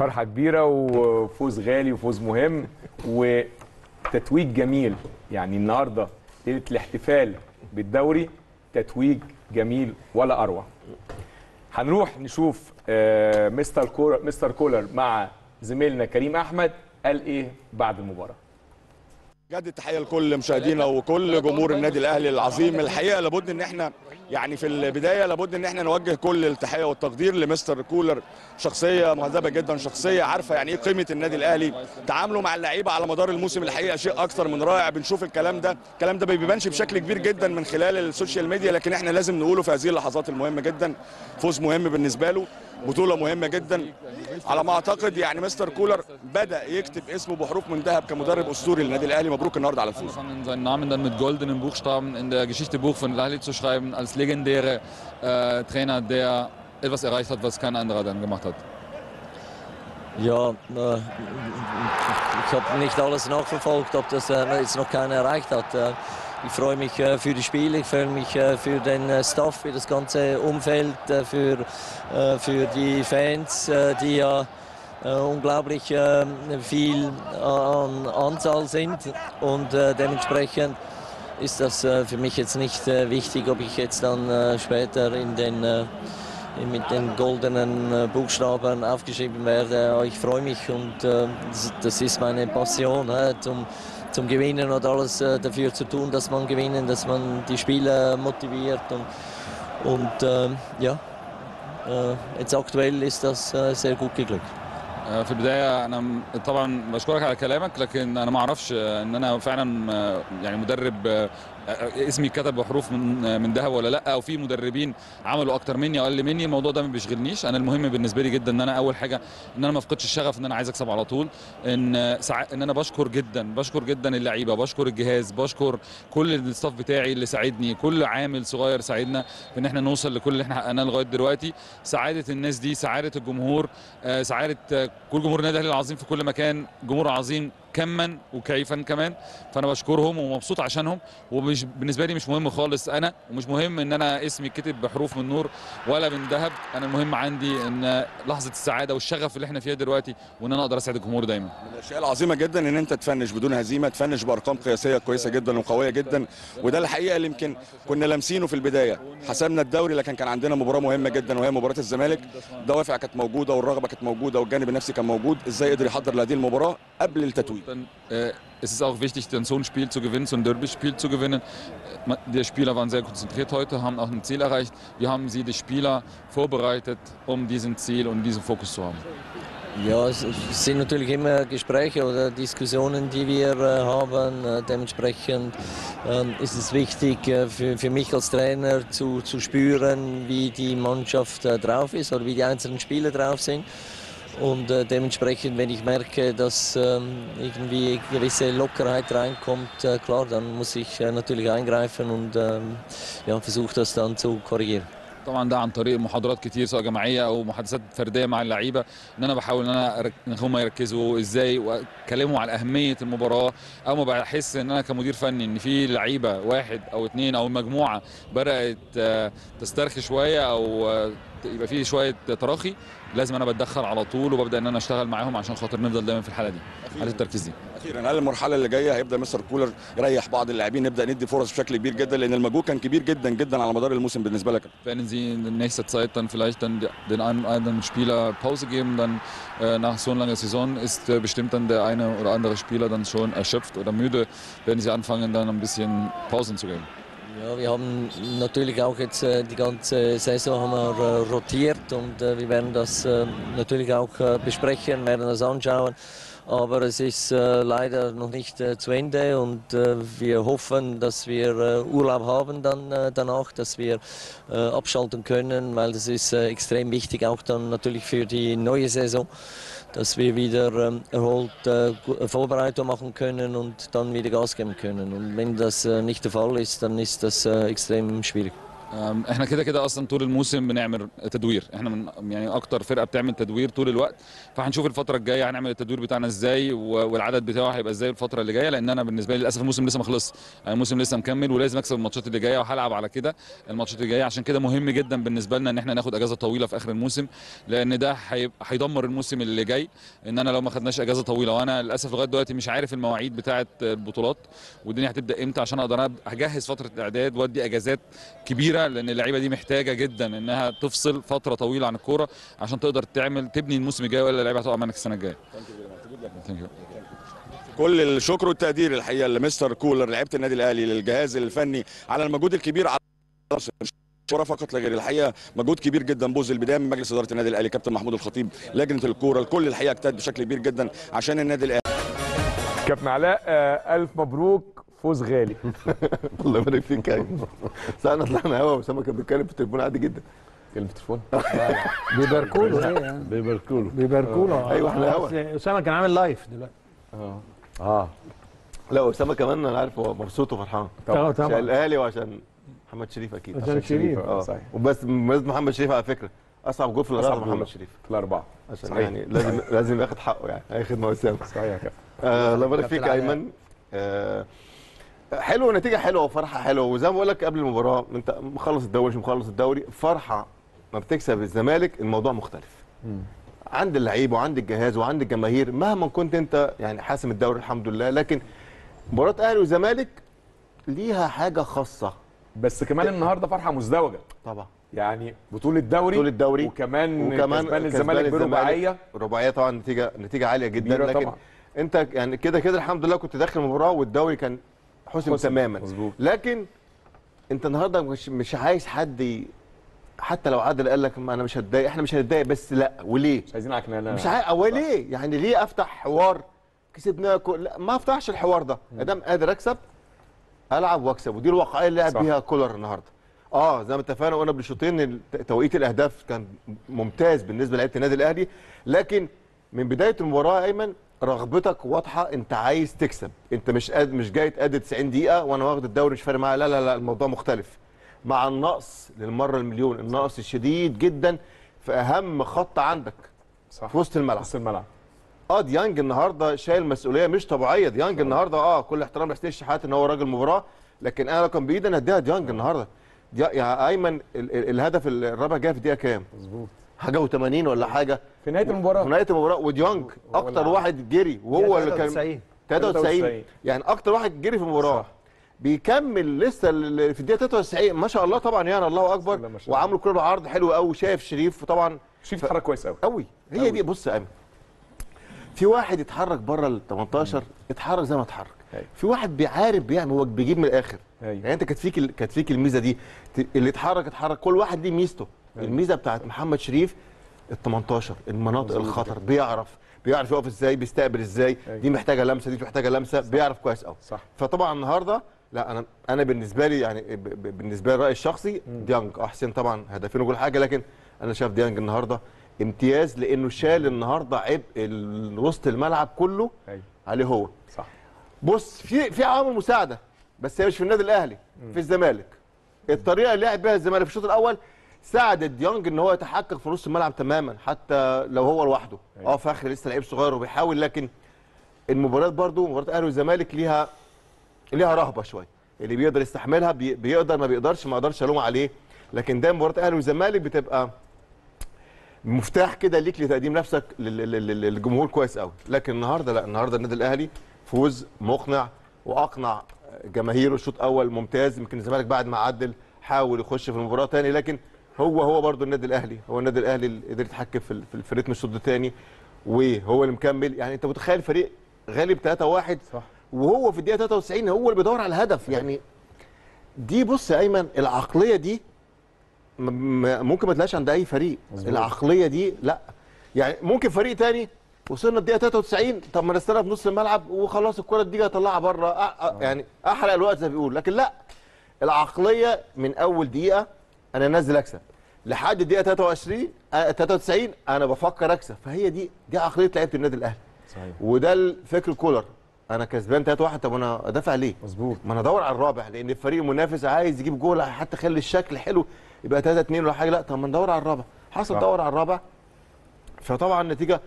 فرحه كبيره وفوز غالي وفوز مهم وتتويج جميل. يعني النهارده ليله الاحتفال بالدوري، تتويج جميل ولا اروع. هنروح نشوف مستر كولر مع زميلنا كريم احمد قال ايه بعد المباراه. بجد التحيه لكل مشاهدينا وكل جمهور النادي الاهلي العظيم. الحقيقه لابد ان احنا يعني في البدايه لابد ان احنا نوجه كل التحيه والتقدير لمستر كولر، شخصيه مهذبه جدا، شخصيه عارفه يعني ايه قيمه النادي الاهلي، تعامله مع اللعيبه على مدار الموسم الحقيقه شيء اكثر من رائع. بنشوف الكلام ده ما بيبانش بشكل كبير جدا من خلال السوشيال ميديا، لكن احنا لازم نقوله في هذه اللحظات المهمه جدا. فوز مهم بالنسبه له، بطوله مهمه جدا. على ما اعتقد يعني مستر كولر بدا يكتب اسمه بحروف من ذهب كمدرب اسطوري للنادي الاهلي. مبروك النهارده على الفوز. Als legendäre Trainer, der etwas erreicht hat, was kein anderer dann gemacht hat. Ja, ich habe nicht alles nachverfolgt, ob das jetzt noch keiner erreicht hat. Ich freue mich für die Spieler, ich freue mich für den Staff, für das ganze Umfeld, für die Fans, die ja unglaublich viel an Anzahl sind und dementsprechend ist das für mich jetzt nicht wichtig, ob ich jetzt dann später mit den goldenen Buchstaben aufgeschrieben werde. Ich freue mich und das ist meine Passion, zum Gewinnen und alles dafür zu tun, dass man gewinnen, dass man die Spieler motiviert und ja, jetzt aktuell ist das sehr gut geglückt. في البدايه انا طبعا بشكرك على كلامك، لكن انا ما اعرفش ان انا فعلا يعني مدرب اسمي كتب بحروف من ذهب ولا لا، او في مدربين عملوا اكتر مني او اقل مني. الموضوع ده ما بيشغلنيش. انا المهم بالنسبه لي جدا ان انا اول حاجه ان انا ما افقدش الشغف، ان انا عايز اكسب على طول، ان انا بشكر جدا اللعيبه، بشكر الجهاز، بشكر كل الستاف بتاعي اللي ساعدني، كل عامل صغير ساعدنا في ان احنا نوصل لكل اللي احنا حققناه لغايه دلوقتي. سعاده الناس دي، سعاده الجمهور، سعاده كل جمهور النادي الاهلي العظيم في كل مكان، جمهور عظيم كما وكيفا كمان. فانا بشكرهم ومبسوط عشانهم، ومش بالنسبه لي مش مهم خالص انا، ومش مهم ان انا اسمي كتب بحروف من نور ولا من ذهب. انا المهم عندي ان لحظه السعاده والشغف اللي احنا فيها دلوقتي، وان انا اقدر اسعد الجمهور دايما. من الاشياء العظيمه جدا ان انت تفنش بدون هزيمه، تفنش بارقام قياسيه كويسه جدا وقويه جدا، وده الحقيقه اللي يمكن كنا لامسينه في البدايه. حسمنا الدوري لكن كان عندنا مباراه مهمه جدا وهي مباراه الزمالك. الدوافع كانت موجوده والرغبه كانت موجوده والجانب النفسي كان موجود. ازاي قدر يحضر لهذه المباراه قبل التتويج؟ Es ist auch wichtig, dann so ein Spiel zu gewinnen, so ein Derby-Spiel zu gewinnen. Die Spieler waren sehr konzentriert heute, haben auch ein Ziel erreicht. Wir haben sie, die Spieler, vorbereitet, um diesen Ziel und diesen Fokus zu haben. Ja, es sind natürlich immer Gespräche oder Diskussionen, die wir haben. Dementsprechend ist es wichtig für mich als Trainer zu spüren, wie die Mannschaft drauf ist oder wie die einzelnen Spieler drauf sind. Und dementsprechend, wenn ich merke, dass irgendwie gewisse Lockerheit reinkommt, klar, dann muss ich natürlich eingreifen und ja, versuche das dann zu korrigieren. طبعا ده عن طريق محاضرات كتير سواء جماعيه او محادثات فرديه مع اللعيبه، ان انا بحاول ان انا هم يركزوا ازاي واتكلموا على اهميه المباراه. او ما بحس ان انا كمدير فني ان في لعيبه واحد او اثنين او مجموعه بدات تسترخي شويه او يبقى في شويه تراخي، لازم انا بتدخل على طول وببدا ان انا اشتغل معاهم عشان خاطر نفضل دايما في الحاله دي، حاله التركيز دي. اخيرا هل المرحله اللي جايه هيبدا مستر كولر يريح بعض اللاعبين، نبدا ندي فرص بشكل كبير جدا، لان المجهود كان كبير جدا جدا على مدار الموسم بالنسبه لك؟ Wenn Sie in nächster Zeit dann vielleicht dann den einen oder anderen Spieler Pause geben, dann nach so einer langen Saison ist bestimmt dann der eine oder andere Spieler dann schon erschöpft oder müde, wenn Sie anfangen dann ein bisschen Pausen zu geben. Ja, wir haben natürlich auch jetzt die ganze Saison haben wir rotiert und wir werden das natürlich auch besprechen, werden das anschauen. Aber es ist leider noch nicht zu Ende und wir hoffen, dass wir Urlaub haben dann danach, dass wir abschalten können, weil das ist extrem wichtig, auch dann natürlich für die neue Saison, dass wir wieder erholt Vorbereitung machen können und dann wieder Gas geben können. Und wenn das nicht der Fall ist, dann ist das extrem schwierig. احنا كده كده اصلا طول الموسم بنعمل تدوير، احنا من يعني اكتر فرقه بتعمل تدوير طول الوقت، فهنشوف الفتره الجايه هنعمل التدوير بتاعنا ازاي والعدد بتاعه هيبقى ازاي الفتره اللي جايه، لان انا بالنسبه لي للاسف الموسم لسه ما خلصش، الموسم لسه مكمل ولازم اكسب الماتشات اللي جايه وهلعب على كده الماتشات اللي جايه، عشان كده مهم جدا بالنسبه لنا ان احنا ناخد اجازه طويله في اخر الموسم، لان ده هيدمر الموسم اللي جاي ان انا لو ما خدناش اجازه طويله، وانا للاسف لغايه دلوقتي مش عارف المواعيد بتاعه البطولات والدنيا هتبدا امتى عشان اقدر اجهز فتره الاعداد وادي اجازات كبيره، لان اللعيبه دي محتاجه جدا انها تفصل فتره طويله عن الكوره عشان تقدر تبني الموسم الجاي، ولا اللعيبه هتقع منك السنه الجايه. كل الشكر والتقدير الحقيقه لمستر كولر، لعيبه النادي الاهلي، للجهاز الفني على المجهود الكبير، على كوره فقط لا غير، الحقيقه مجهود كبير جدا بوز البدايه من مجلس اداره النادي الاهلي، كابتن محمود الخطيب، لجنه الكوره، الكل الحقيقه اجتهد بشكل كبير جدا عشان النادي الاهلي. كابتن علاء الف مبروك، فوز غالي. الله يبارك فيك يا ايمن. ساعتنا طلعنا هوا وسام كان بيتكلم في التليفون عادي جدا. كلمة تليفون؟ بيباركوله. ايه يعني؟ بيباركوله. ايوه احنا هوا. اسامه كان عامل لايف دلوقتي. لا اسامه كمان انا عارف هو مبسوط وفرحان. طبعا. عشان الاهلي وعشان محمد شريف اكيد. عشان شريف صحيح. وبس محمد شريف على فكره اصعب جول في الاربعه. اصعب محمد شريف في الاربعه. عشان يعني لازم ياخد حقه يعني، هياخد مع اسامه. صحيح يا كابتن. الله يبارك فيك يا ايمن. حلوه، نتيجه حلوه وفرحه حلوه، وزي ما بقول لك قبل المباراه انت مخلص الدوري مش مخلص الدوري، فرحه ما بتكسب الزمالك الموضوع مختلف. عند اللعيب وعند الجهاز وعند الجماهير، مهما كنت انت يعني حاسم الدوري الحمد لله، لكن مباراه اهلي وزمالك ليها حاجه خاصه. بس كمان النهارده فرحه مزدوجه طبعا، يعني بطوله الدوري وكمان كسبان الزمالك برباعيه طبعا، نتيجه عاليه جدا، لكن طبعا. انت يعني كده الحمد لله كنت داخل المباراه والدوري كان حسم تماما مزبوط. لكن انت النهارده مش عايز حد، حتى لو عادل قال لك انا مش هتضايق، احنا مش هنتضايق، بس لا وليه؟ مش عايزين عكنانه، مش عايز او ليه؟ يعني ليه افتح حوار كسبنا؟ لا ما افتحش الحوار ده، ادام قادر اكسب العب واكسب، ودي الواقعيه اللي لعب بيها كولر النهارده. زي ما اتفقنا وانا قبل شوطين توقيت الاهداف كان ممتاز بالنسبه لعيبه النادي الاهلي، لكن من بدايه المباراه ايمن رغبتك واضحه، انت عايز تكسب، انت مش جاي تأدي 90 دقيقه وانا واخد الدوري مش فارق معايا، لا لا لا الموضوع مختلف، مع النقص للمره المليون، النقص الشديد جدا في اهم خط عندك صح. في وسط الملعب ديانج النهارده شايل مسؤوليه مش طبيعيه، ديانج صح. النهارده كل احترام لحسين الشحات ان هو راجل مباراه، لكن انا لو كان بايدي انا اديها ديانج النهارده. يا ايمن الهدف الرابع جه في الدقيقه كام؟ مظبوط حاجه و80 ولا حاجه في نهايه المباراه، وديانج اكتر واحد جري، وهو اللي كان 93 يعني اكتر واحد جري في المباراه، بيكمل لسه في الدقيقه 93 ما شاء الله طبعا، يعني الله اكبر، وعامل كره عرض حلو قوي، شايف شريف، وطبعا شريف اتحرك كويس قوي هي دي. بص يا ايمن، في واحد اتحرك بره ال 18 اتحرك زي ما اتحرك، في واحد بيعارف بيعمل، هو بيجيب من الاخر يعني، انت كانت فيك الميزه دي، اللي اتحرك كل واحد ليه ميزته. الميزه بتاعت محمد شريف ال 18 المناطق الخطر، بيعرف يقف ازاي، بيستقبل ازاي، دي محتاجه لمسه، دي محتاجه لمسه، بيعرف كويس قوي. فطبعا النهارده لا انا بالنسبه لي يعني، بالنسبه لي رايي الشخصي ديانج احسن طبعا، هدفين وكل حاجه، لكن انا شايف ديانج النهارده امتياز، لانه شال النهارده عبء وسط الملعب كله عليه هو صح. بص في عوامل مساعده، بس هي مش في النادي الاهلي، في الزمالك الطريقه اللي لعب بها الزمالك في الشوط الاول ساعدت ديانج ان هو يتحكم في نص الملعب تماما، حتى لو هو لوحده. فخري لسه لعيب صغير وبيحاول، لكن المباريات برضو مباراه الاهلي والزمالك ليها رهبه شويه، اللي بيقدر يستحملها بيقدر، ما بيقدرش ما اقدرش الوم عليه، لكن دايما مباراه الاهلي والزمالك بتبقى مفتاح كده ليك لتقديم نفسك للجمهور كويس قوي، لكن النهارده لا، النهارده النادي الاهلي فوز مقنع واقنع جماهيره، الشوط اول ممتاز، يمكن الزمالك بعد ما عدل حاول يخش في المباراه ثاني، لكن هو برضه النادي الاهلي اللي قدر يتحكم في رتم الشوط الثاني، وهو اللي مكمل. يعني انت متخيل فريق غالب 3-1 صح، وهو في الدقيقه 93 هو اللي بيدور على الهدف يعني دي. بص يا ايمن، العقليه دي ممكن ما تلاقيش عند اي فريق العقليه دي، لا يعني ممكن فريق ثاني وصلنا الدقيقه 93 طب ما نستنى في نص الملعب وخلاص الكره دي هطلعها بره، يعني احرق الوقت زي ما بيقول، لكن لا، العقليه من اول دقيقه انا نازل اكسب لحد الدقيقه 93 انا بفكر اكسب، فهي دي عقليه لعيبه النادي الاهلي صحيح. وده الفكر كولر، انا كسبان 3-1، طب انا ادافع ليه؟ مظبوط، ما انا ادور على الرابع، لان الفريق المنافس عايز يجيب جول حتى يخلي الشكل حلو يبقى 3-2 ولا حاجه، لا طب ما ندور على الرابع. حصل دور على الرابع، فطبعا النتيجه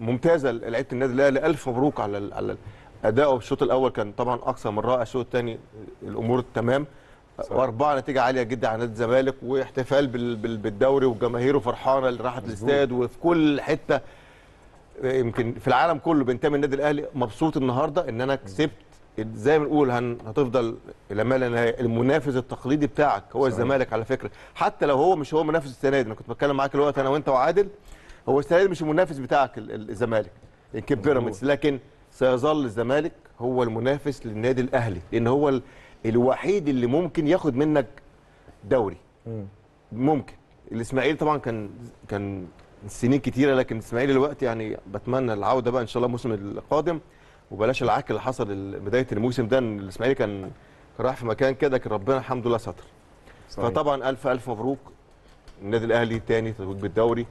ممتازه لعيبه النادي الاهلي، الف مبروك على اداؤه في الشوط الاول، كان طبعا اقصى من رائع. الشوط الثاني الامور تمام، واربعه نتيجه عاليه جدا على نادي الزمالك، واحتفال بالدوري وجماهيره فرحانه اللي راحت الاستاد وفي كل حته يمكن في العالم كله بينتمي النادي الاهلي. مبسوط النهارده ان انا كسبت، زي ما بنقول هتفضل لما لا نهايه. المنافس التقليدي بتاعك هو الزمالك على فكره، حتى لو هو مش هو منافس السنه دي. انا كنت بتكلم معاك الوقت انا وانت وعادل، هو السنه دي مش المنافس بتاعك الزمالك يمكن بيراميدز، لكن سيظل الزمالك هو المنافس للنادي الاهلي، لان هو الوحيد اللي ممكن ياخد منك دوري. ممكن الاسماعيلي طبعا كان سنين كتيره، لكن الاسماعيلي الوقت يعني بتمنى العوده بقى ان شاء الله الموسم القادم، وبلاش العك اللي حصل بدايه الموسم ده، ان الاسماعيلي كان راح في مكان كده، كان ربنا الحمد لله ستر. فطبعا الف مبروك النادي الاهلي، تاني تتوج بالدوري،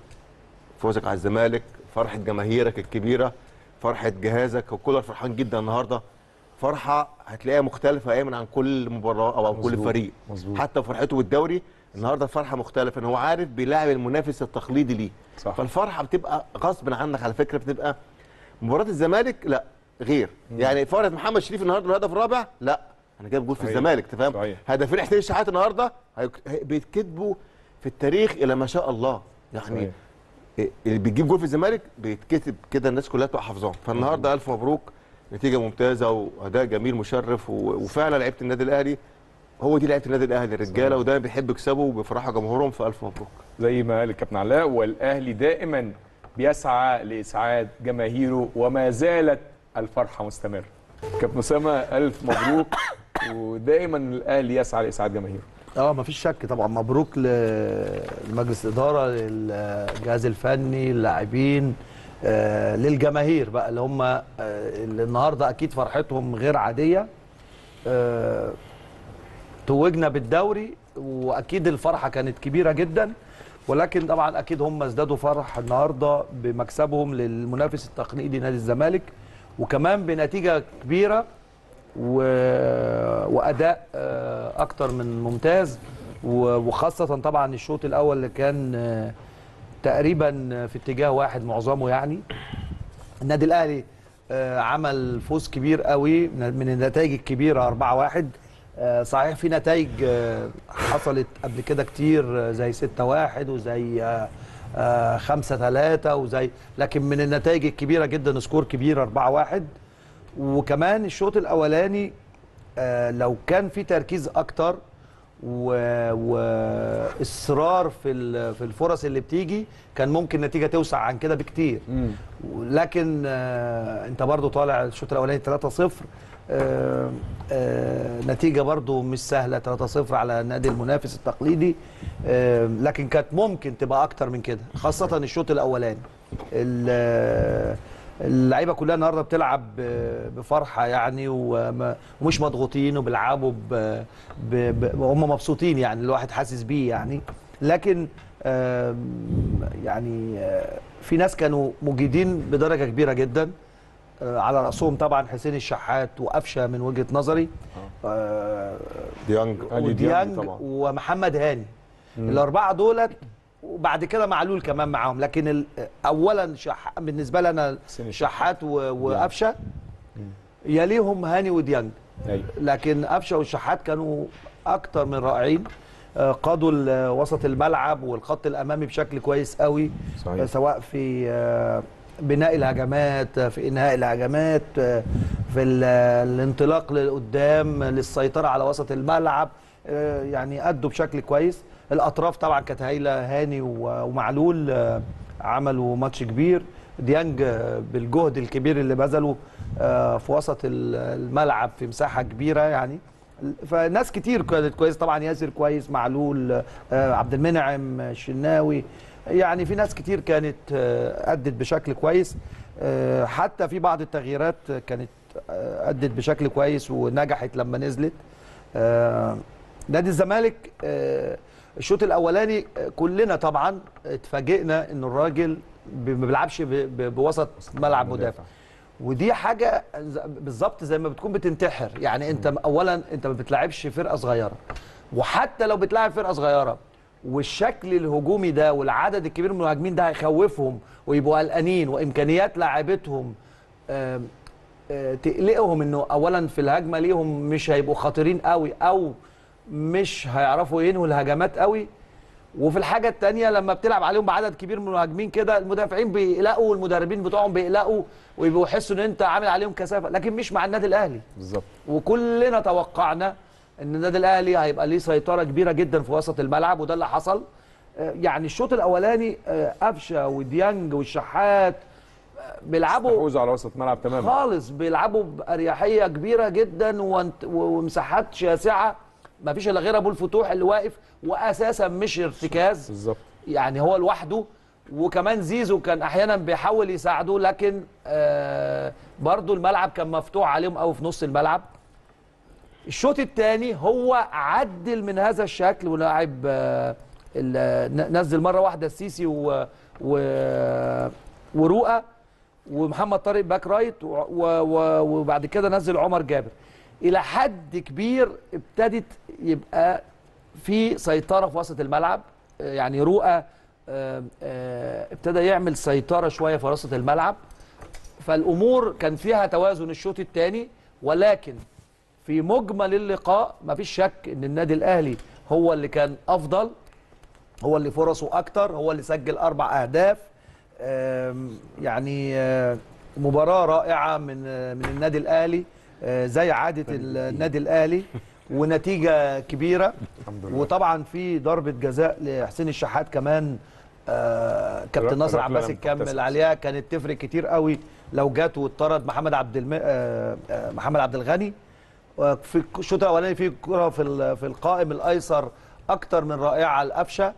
فوزك على الزمالك، فرحه جماهيرك الكبيره، فرحه جهازك، وكولر فرحان جدا النهارده، فرحه هتلاقيها مختلفه ايمن عن كل مباراه او عن كل فريق. مزبوط. حتى فرحته بالدوري النهارده فرحه مختلفه، ان هو عارف بيلاعب المنافس التقليدي ليه. صح. فالفرحه بتبقى غصب عنك على فكره، بتبقى مباراه الزمالك لا غير، يعني فرحه محمد شريف النهارده الهدف الرابع، لا انا جايب جول في الزمالك، انت فاهم؟ هدفين حسين الشحات النهارده بيتكتبوا في التاريخ الى ما شاء الله، يعني اللي بيجيب جول في الزمالك بيتكتب كده، الناس كلها تبقى حافظاه. فالنهارده الف مبروك، نتيجه ممتازه واداء جميل مشرف، وفعلا لعيبه النادي الاهلي هو دي لعيبه النادي الاهلي الرجاله، وده بيحب يكسبوا وبيفرحوا جمهورهم، فالف مبروك. زي ما قال الكابتن علاء، والاهلي دائما بيسعى لاسعاد جماهيره وما زالت الفرحه مستمره. كابتن اسامه الف مبروك، ودائما الاهلي يسعى لاسعاد جماهيره. مفيش شك طبعا، مبروك لمجلس الاداره، للجهاز الفني، للاعبين، للجماهير بقى اللي هم اللي النهارده اكيد فرحتهم غير عاديه. توجنا بالدوري، واكيد الفرحه كانت كبيره جدا، ولكن طبعا اكيد هم ازدادوا فرح النهارده بمكسبهم للمنافس التقليدي نادي الزمالك، وكمان بنتيجه كبيره واداء اكتر من ممتاز، وخاصه طبعا الشوط الاول اللي كان تقريبا في اتجاه واحد معظمه، يعني النادي الاهلي عمل فوز كبير قوي من النتائج الكبيره 4-1. صحيح في نتائج حصلت قبل كده كتير زي 6-1 وزي 5-3 وزي، لكن من النتائج الكبيره جدا سكور كبير 4-1. وكمان الشوط الاولاني لو كان في تركيز اكتر واصرار في الفرص اللي بتيجي، كان ممكن النتيجه توسع عن كده بكتير. لكن انت برضو طالع الشوط الاولاني 3-0، نتيجه برضو مش سهله، 3-0 على النادي المنافس التقليدي، لكن كانت ممكن تبقى اكتر من كده، خاصه الشوط الاولاني. اللعيبه كلها النهارده بتلعب بفرحه يعني، ومش مضغوطين، وبيلعبوا هم مبسوطين يعني، الواحد حاسس بيه يعني. لكن يعني في ناس كانوا مجيدين بدرجه كبيره جدا، على راسهم طبعا حسين الشحات وقفشه من وجهه نظري، ديانج ومحمد هاني، الاربعه دولت، وبعد كده معلول كمان معاهم. لكن اولا بالنسبه لي انا شحات وقفشه، يليهم هاني وديانج، لكن قفشه والشحات كانوا اكتر من رائعين، قادوا وسط الملعب والخط الامامي بشكل كويس قوي. صحيح. سواء في بناء الهجمات، في انهاء الهجمات، في الانطلاق لقدام، للسيطره على وسط الملعب، يعني ادوا بشكل كويس. الاطراف طبعا كانت هايله، هاني ومعلول عملوا ماتش كبير، ديانج بالجهد الكبير اللي بذله في وسط الملعب في مساحه كبيره يعني، فناس كتير كانت كويس طبعا، ياسر كويس، معلول، عبد المنعم، الشناوي، يعني في ناس كتير كانت ادت بشكل كويس، حتى في بعض التغييرات كانت ادت بشكل كويس ونجحت لما نزلت. نادي الزمالك الشوط الاولاني كلنا طبعا اتفاجئنا ان الراجل ما بيلعبش بوسط ملعب مدافع، ودي حاجه بالظبط زي ما بتكون بتنتحر. يعني انت اولا انت ما بتلعبش فرقه صغيره، وحتى لو بتلعب فرقه صغيره والشكل الهجومي ده والعدد الكبير من المهاجمين ده هيخوفهم ويبقوا قلقانين، وامكانيات لاعبتهم تقلقهم انه اولا في الهجمه ليهم مش هيبقوا خطيرين قوي او مش هيعرفوا ينهوا الهجمات قوي. وفي الحاجه الثانيه لما بتلعب عليهم بعدد كبير من المهاجمين كده المدافعين بيقلقوا والمدربين بتوعهم بيقلقوا ويبقوا يحسوا ان انت عامل عليهم كثافه، لكن مش مع النادي الاهلي بالظبط. وكلنا توقعنا ان النادي الاهلي هيبقى ليه سيطره كبيره جدا في وسط الملعب، وده اللي حصل. يعني الشوط الاولاني قفشه وديانج والشحات بيلعبوا استحوذوا على وسط الملعب تماما خالص، بيلعبوا باريحيه كبيره جدا ومساحات شاسعه ما فيش الا غير ابو الفتوح اللي واقف، واساسا مش ارتكاز بالظبط، يعني هو لوحده. وكمان زيزو كان احيانا بيحاول يساعده، لكن برضو الملعب كان مفتوح عليهم قوي في نص الملعب. الشوط الثاني هو عدل من هذا الشكل ولاعب نزل مره واحده السيسي ورؤى ومحمد طارق باك رايت، وبعد كده نزل عمر جابر. الى حد كبير ابتدت يبقى في سيطره في وسط الملعب، يعني رؤى ابتدى يعمل سيطره شويه في وسط الملعب، فالامور كان فيها توازن الشوط الثاني. ولكن في مجمل اللقاء مفيش شك ان النادي الاهلي هو اللي كان افضل، هو اللي فرصه اكتر، هو اللي سجل 4 اهداف. يعني مباراه رائعه من النادي الاهلي زي عاده النادي الاهلي، ونتيجه كبيره الحمد لله. وطبعا في ضربه جزاء لحسين الشحات كمان، كابتن ناصر عباس كمل عليها، كانت تفرق كتير قوي لو جات واتطرد محمد عبد الغني. في الشوط الاولاني في كره في القائم الايسر اكتر من رائعه لقفشه،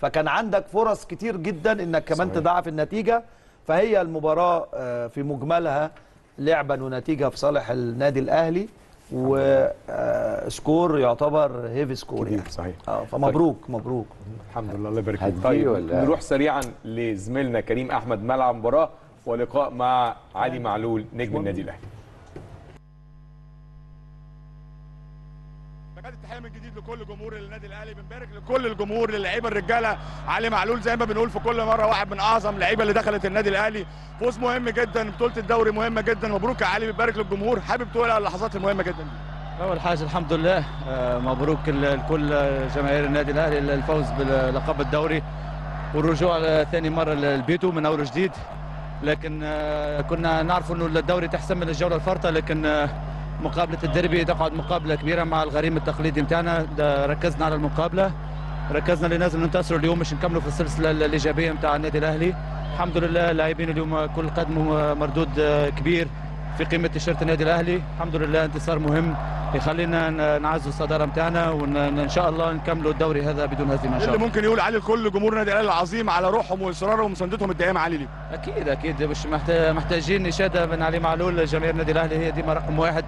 فكان عندك فرص كتير جدا انك كمان تضاعف النتيجه. فهي المباراه في مجملها لعبا ونتيجه في صالح النادي الاهلي، وسكور يعتبر هيفي سكور يعني صحيح. فمبروك مبروك الحمد لله الله يبارك فيك. طيب نروح سريعا لزميلنا كريم احمد ملعب مباراه ولقاء مع علي معلول نجم النادي الاهلي. تحيه من جديد لكل جمهور النادي الاهلي، بنبارك لكل الجمهور للاعيبه الرجاله. علي معلول زي ما بنقول في كل مره واحد من اعظم اللعيبه اللي دخلت النادي الاهلي، فوز مهم جدا، بطوله الدوري مهمه جدا. مبروك يا علي، بنبارك للجمهور، حابب تقول على اللحظات المهمه جدا دي؟ اول حاجه الحمد لله، مبروك لكل جماهير النادي الاهلي الفوز بلقب الدوري والرجوع لثاني مره لبيته من اول جديد. لكن كنا نعرف انه الدوري تحسم من الجوله الفارطه، لكن مقابلة الديربي تقعد مقابلة كبيرة مع الغريم التقليدي متاعنا. ركزنا على المقابلة، ركزنا اللي لازم ننتصروا اليوم باش نكملوا في السلسلة الإيجابية متاع النادي الأهلي. الحمد لله اللاعبين اليوم كل قدموا مردود كبير في قيمة تيشيرت النادي الأهلي، الحمد لله انتصار مهم يخلينا نعزوا الصدارة متاعنا، وإن شاء الله نكملوا الدوري هذا بدون هزيمة إن شاء الله. اللي ممكن يقول علي لكل جمهور النادي الأهلي العظيم على روحهم وإصرارهم ومساندتهم الدائمة علي ليهم؟ أكيد أكيد، مش محتاجين إشادة من علي معلول. جماهير النادي الأهلي هي ديما رقم واحد،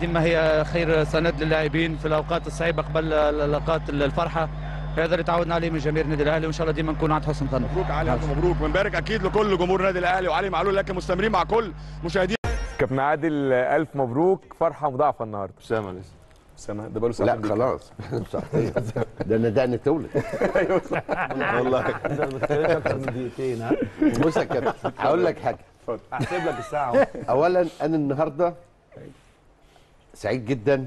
ديما هي خير سند للاعبين في الأوقات الصعيبة قبل أوقات الفرحة، هذا اللي تعودنا عليه من جماهير النادي الاهلي، وان شاء الله ديما نكون عند حسن ظن. مبروك علي، مبروك، بنبارك اكيد لكل جمهور النادي الاهلي وعلي معلول. لكن مستمرين مع كل مشاهدين كابتن عادل، الف مبروك، فرحه مضاعفه النهارده. اسامه لسه، اسامه ده بقاله ساعتين، لا خلاص ده انا دقني تولد ايوه والله ده مختلف اكتر من دقيقتين. ها بص يا كابتن هقول لك حاجه، اتفضل هحسب لك الساعه. اولا انا النهارده سعيد جدا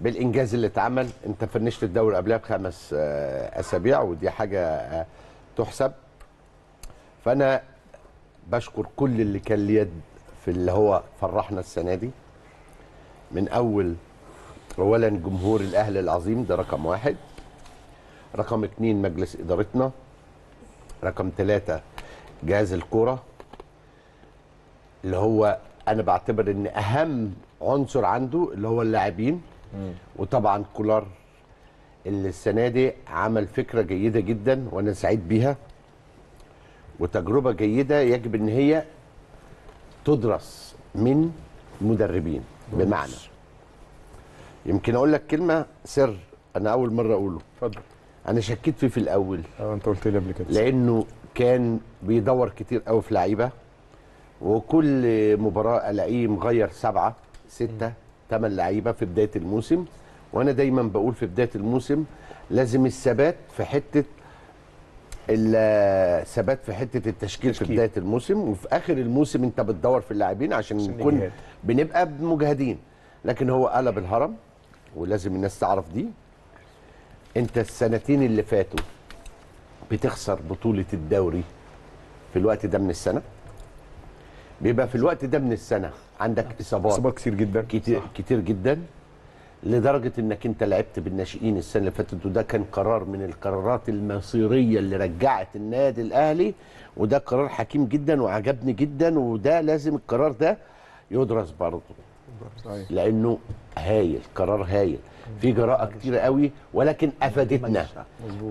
بالانجاز اللي اتعمل، انت فنشت الدوري قبلها ب5 اسابيع ودي حاجه تحسب. فانا بشكر كل اللي كان اليد في اللي هو فرحنا السنه دي، من اولا جمهور الاهلي العظيم ده رقم واحد، رقم 2 مجلس ادارتنا، رقم 3 جهاز الكوره اللي هو انا بعتبر ان اهم عنصر عنده اللي هو اللاعبين، وطبعا كولر اللي السنه دي عمل فكره جيده جدا وانا سعيد بيها، وتجربه جيده يجب ان هي تدرس من مدربين. بمعنى يمكن اقول لك كلمه سر انا اول مره اقوله، اتفضل. انا شكيت فيه في الاول، انت قلت لي قبل كده، لانه كان بيدور كتير قوي في لعيبه وكل مباراه الاقيه مغير 7 6 8 لعيبه في بدايه الموسم. وانا دايما بقول في بدايه الموسم لازم الثبات في حته التشكيل في بدايه الموسم، وفي اخر الموسم انت بتدور في اللاعبين عشان نكون بنبقى مجهدين. لكن هو قلب الهرم، ولازم الناس تعرف دي. انت السنتين اللي فاتوا بتخسر بطوله الدوري في الوقت ده من السنه، بيبقى في الوقت ده من السنه عندك اصابات كتير جدا كتير جدا، لدرجه انك انت لعبت بالناشئين السنه اللي فاتت، وده كان قرار من القرارات المصيريه اللي رجعت النادي الاهلي، وده قرار حكيم جدا وعجبني جدا، وده لازم القرار ده يدرس برضه لانه هايل، قرار هايل في جراءه كتير قوي، ولكن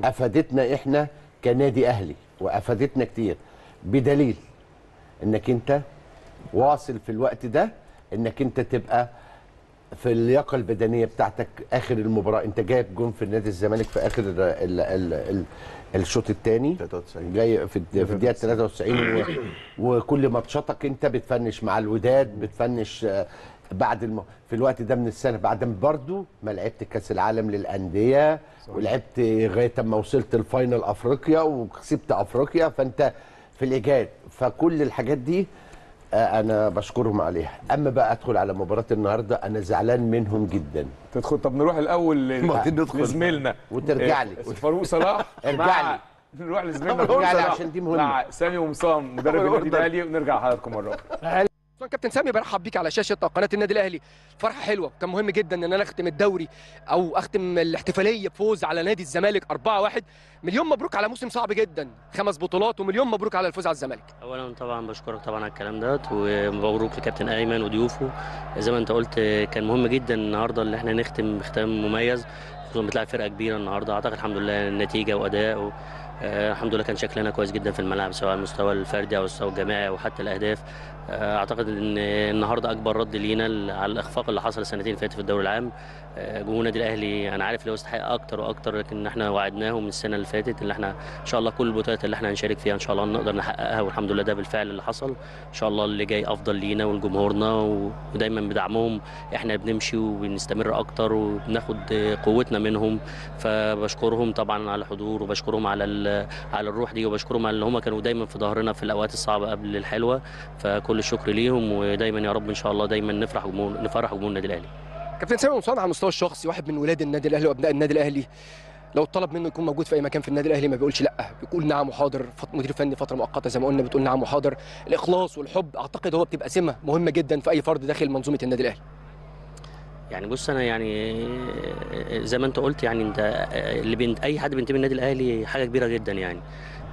افادتنا احنا كنادي اهلي، وافادتنا كتير، بدليل انك انت واصل في الوقت ده انك انت تبقى في اللياقه البدنيه بتاعتك. اخر المباراه انت جايب جون في نادي الزمالك في اخر الشوط الثاني، جاي في الدقيقه 93، وكل ماتشاتك انت بتفنش مع الوداد، بتفنش بعد في الوقت ده من السنه، بعد برضو ما لعبت كاس العالم للانديه، ولعبت لغايه ما وصلت الفاينل افريقيا وكسبت افريقيا، فانت في الايجاد. فكل الحاجات دي انا بشكرهم عليها. اما بقى ادخل على مباراه النهارده، انا زعلان منهم جدا. تدخل؟ طب نروح الاول لزميلنا وترجع لي فاروق صلاح، ارجع لي نروح لزميلنا ونرجع لي عشان دي مهمه، مع سامي ومصام مدرب النادي الاهلي، ونرجع لحضراتكم مره. كابتن سامي، برحب بيك على شاشه قناه النادي الاهلي. فرحه حلوه، كان مهم جدا ان انا اختم الدوري او اختم الاحتفاليه بفوز على نادي الزمالك 4-1. مليون مبروك على موسم صعب جدا، 5 بطولات، ومليون مبروك على الفوز على الزمالك. اولا طبعا بشكرك طبعا على الكلام ده، ومبروك لكابتن ايمن وضيوفه. زي ما انت قلت كان مهم جدا النهارده ان احنا نختم ختام مميز، خصوصا بتلعب فرقه كبيره النهارده. اعتقد الحمد لله النتيجه واداء الحمد لله كان شكلنا كويس جدا في الملعب، سواء على المستوى الفردي او المستوى الجماعي او حتى الاهداف. اعتقد ان النهارده اكبر رد لينا على الاخفاق اللي حصل السنتين اللي فاتوا في الدوري العام. جمهور النادي الاهلي انا عارف لو استحق اكتر واكتر، لكن احنا وعدناهم السنه اللي فاتت ان احنا ان شاء الله كل البطولات اللي احنا هنشارك فيها ان شاء الله نقدر نحققها، والحمد لله ده بالفعل اللي حصل. ان شاء الله اللي جاي افضل لينا ولجمهورنا، ودايما بدعمهم احنا بنمشي وبنستمر اكتر وبناخد قوتنا منهم. فبشكرهم طبعا على الحضور، وبشكرهم على الروح دي، وبشكرهم على ان هم كانوا دايما في ظهرنا في الاوقات الصعبه قبل الحلوه. فكل الشكر ليهم، ودايما يا رب ان شاء الله دايما نفرح جمهور النادي الاهلي. كابتن سامي مصطفى، على المستوى الشخصي واحد من ولاد النادي الاهلي وابناء النادي الاهلي، لو طلب منه يكون موجود في اي مكان في النادي الاهلي ما بيقولش لا، بيقول نعم وحاضر. مدير فني فتره مؤقته زي ما قلنا، بتقول نعم وحاضر. الاخلاص والحب اعتقد هو بتبقى سمه مهمه جدا في اي فرد داخل منظومه النادي الاهلي. يعني بص، انا يعني زي ما انت قلت، يعني انت اللي اي حد بينتمي للنادي الاهلي حاجه كبيره جدا، يعني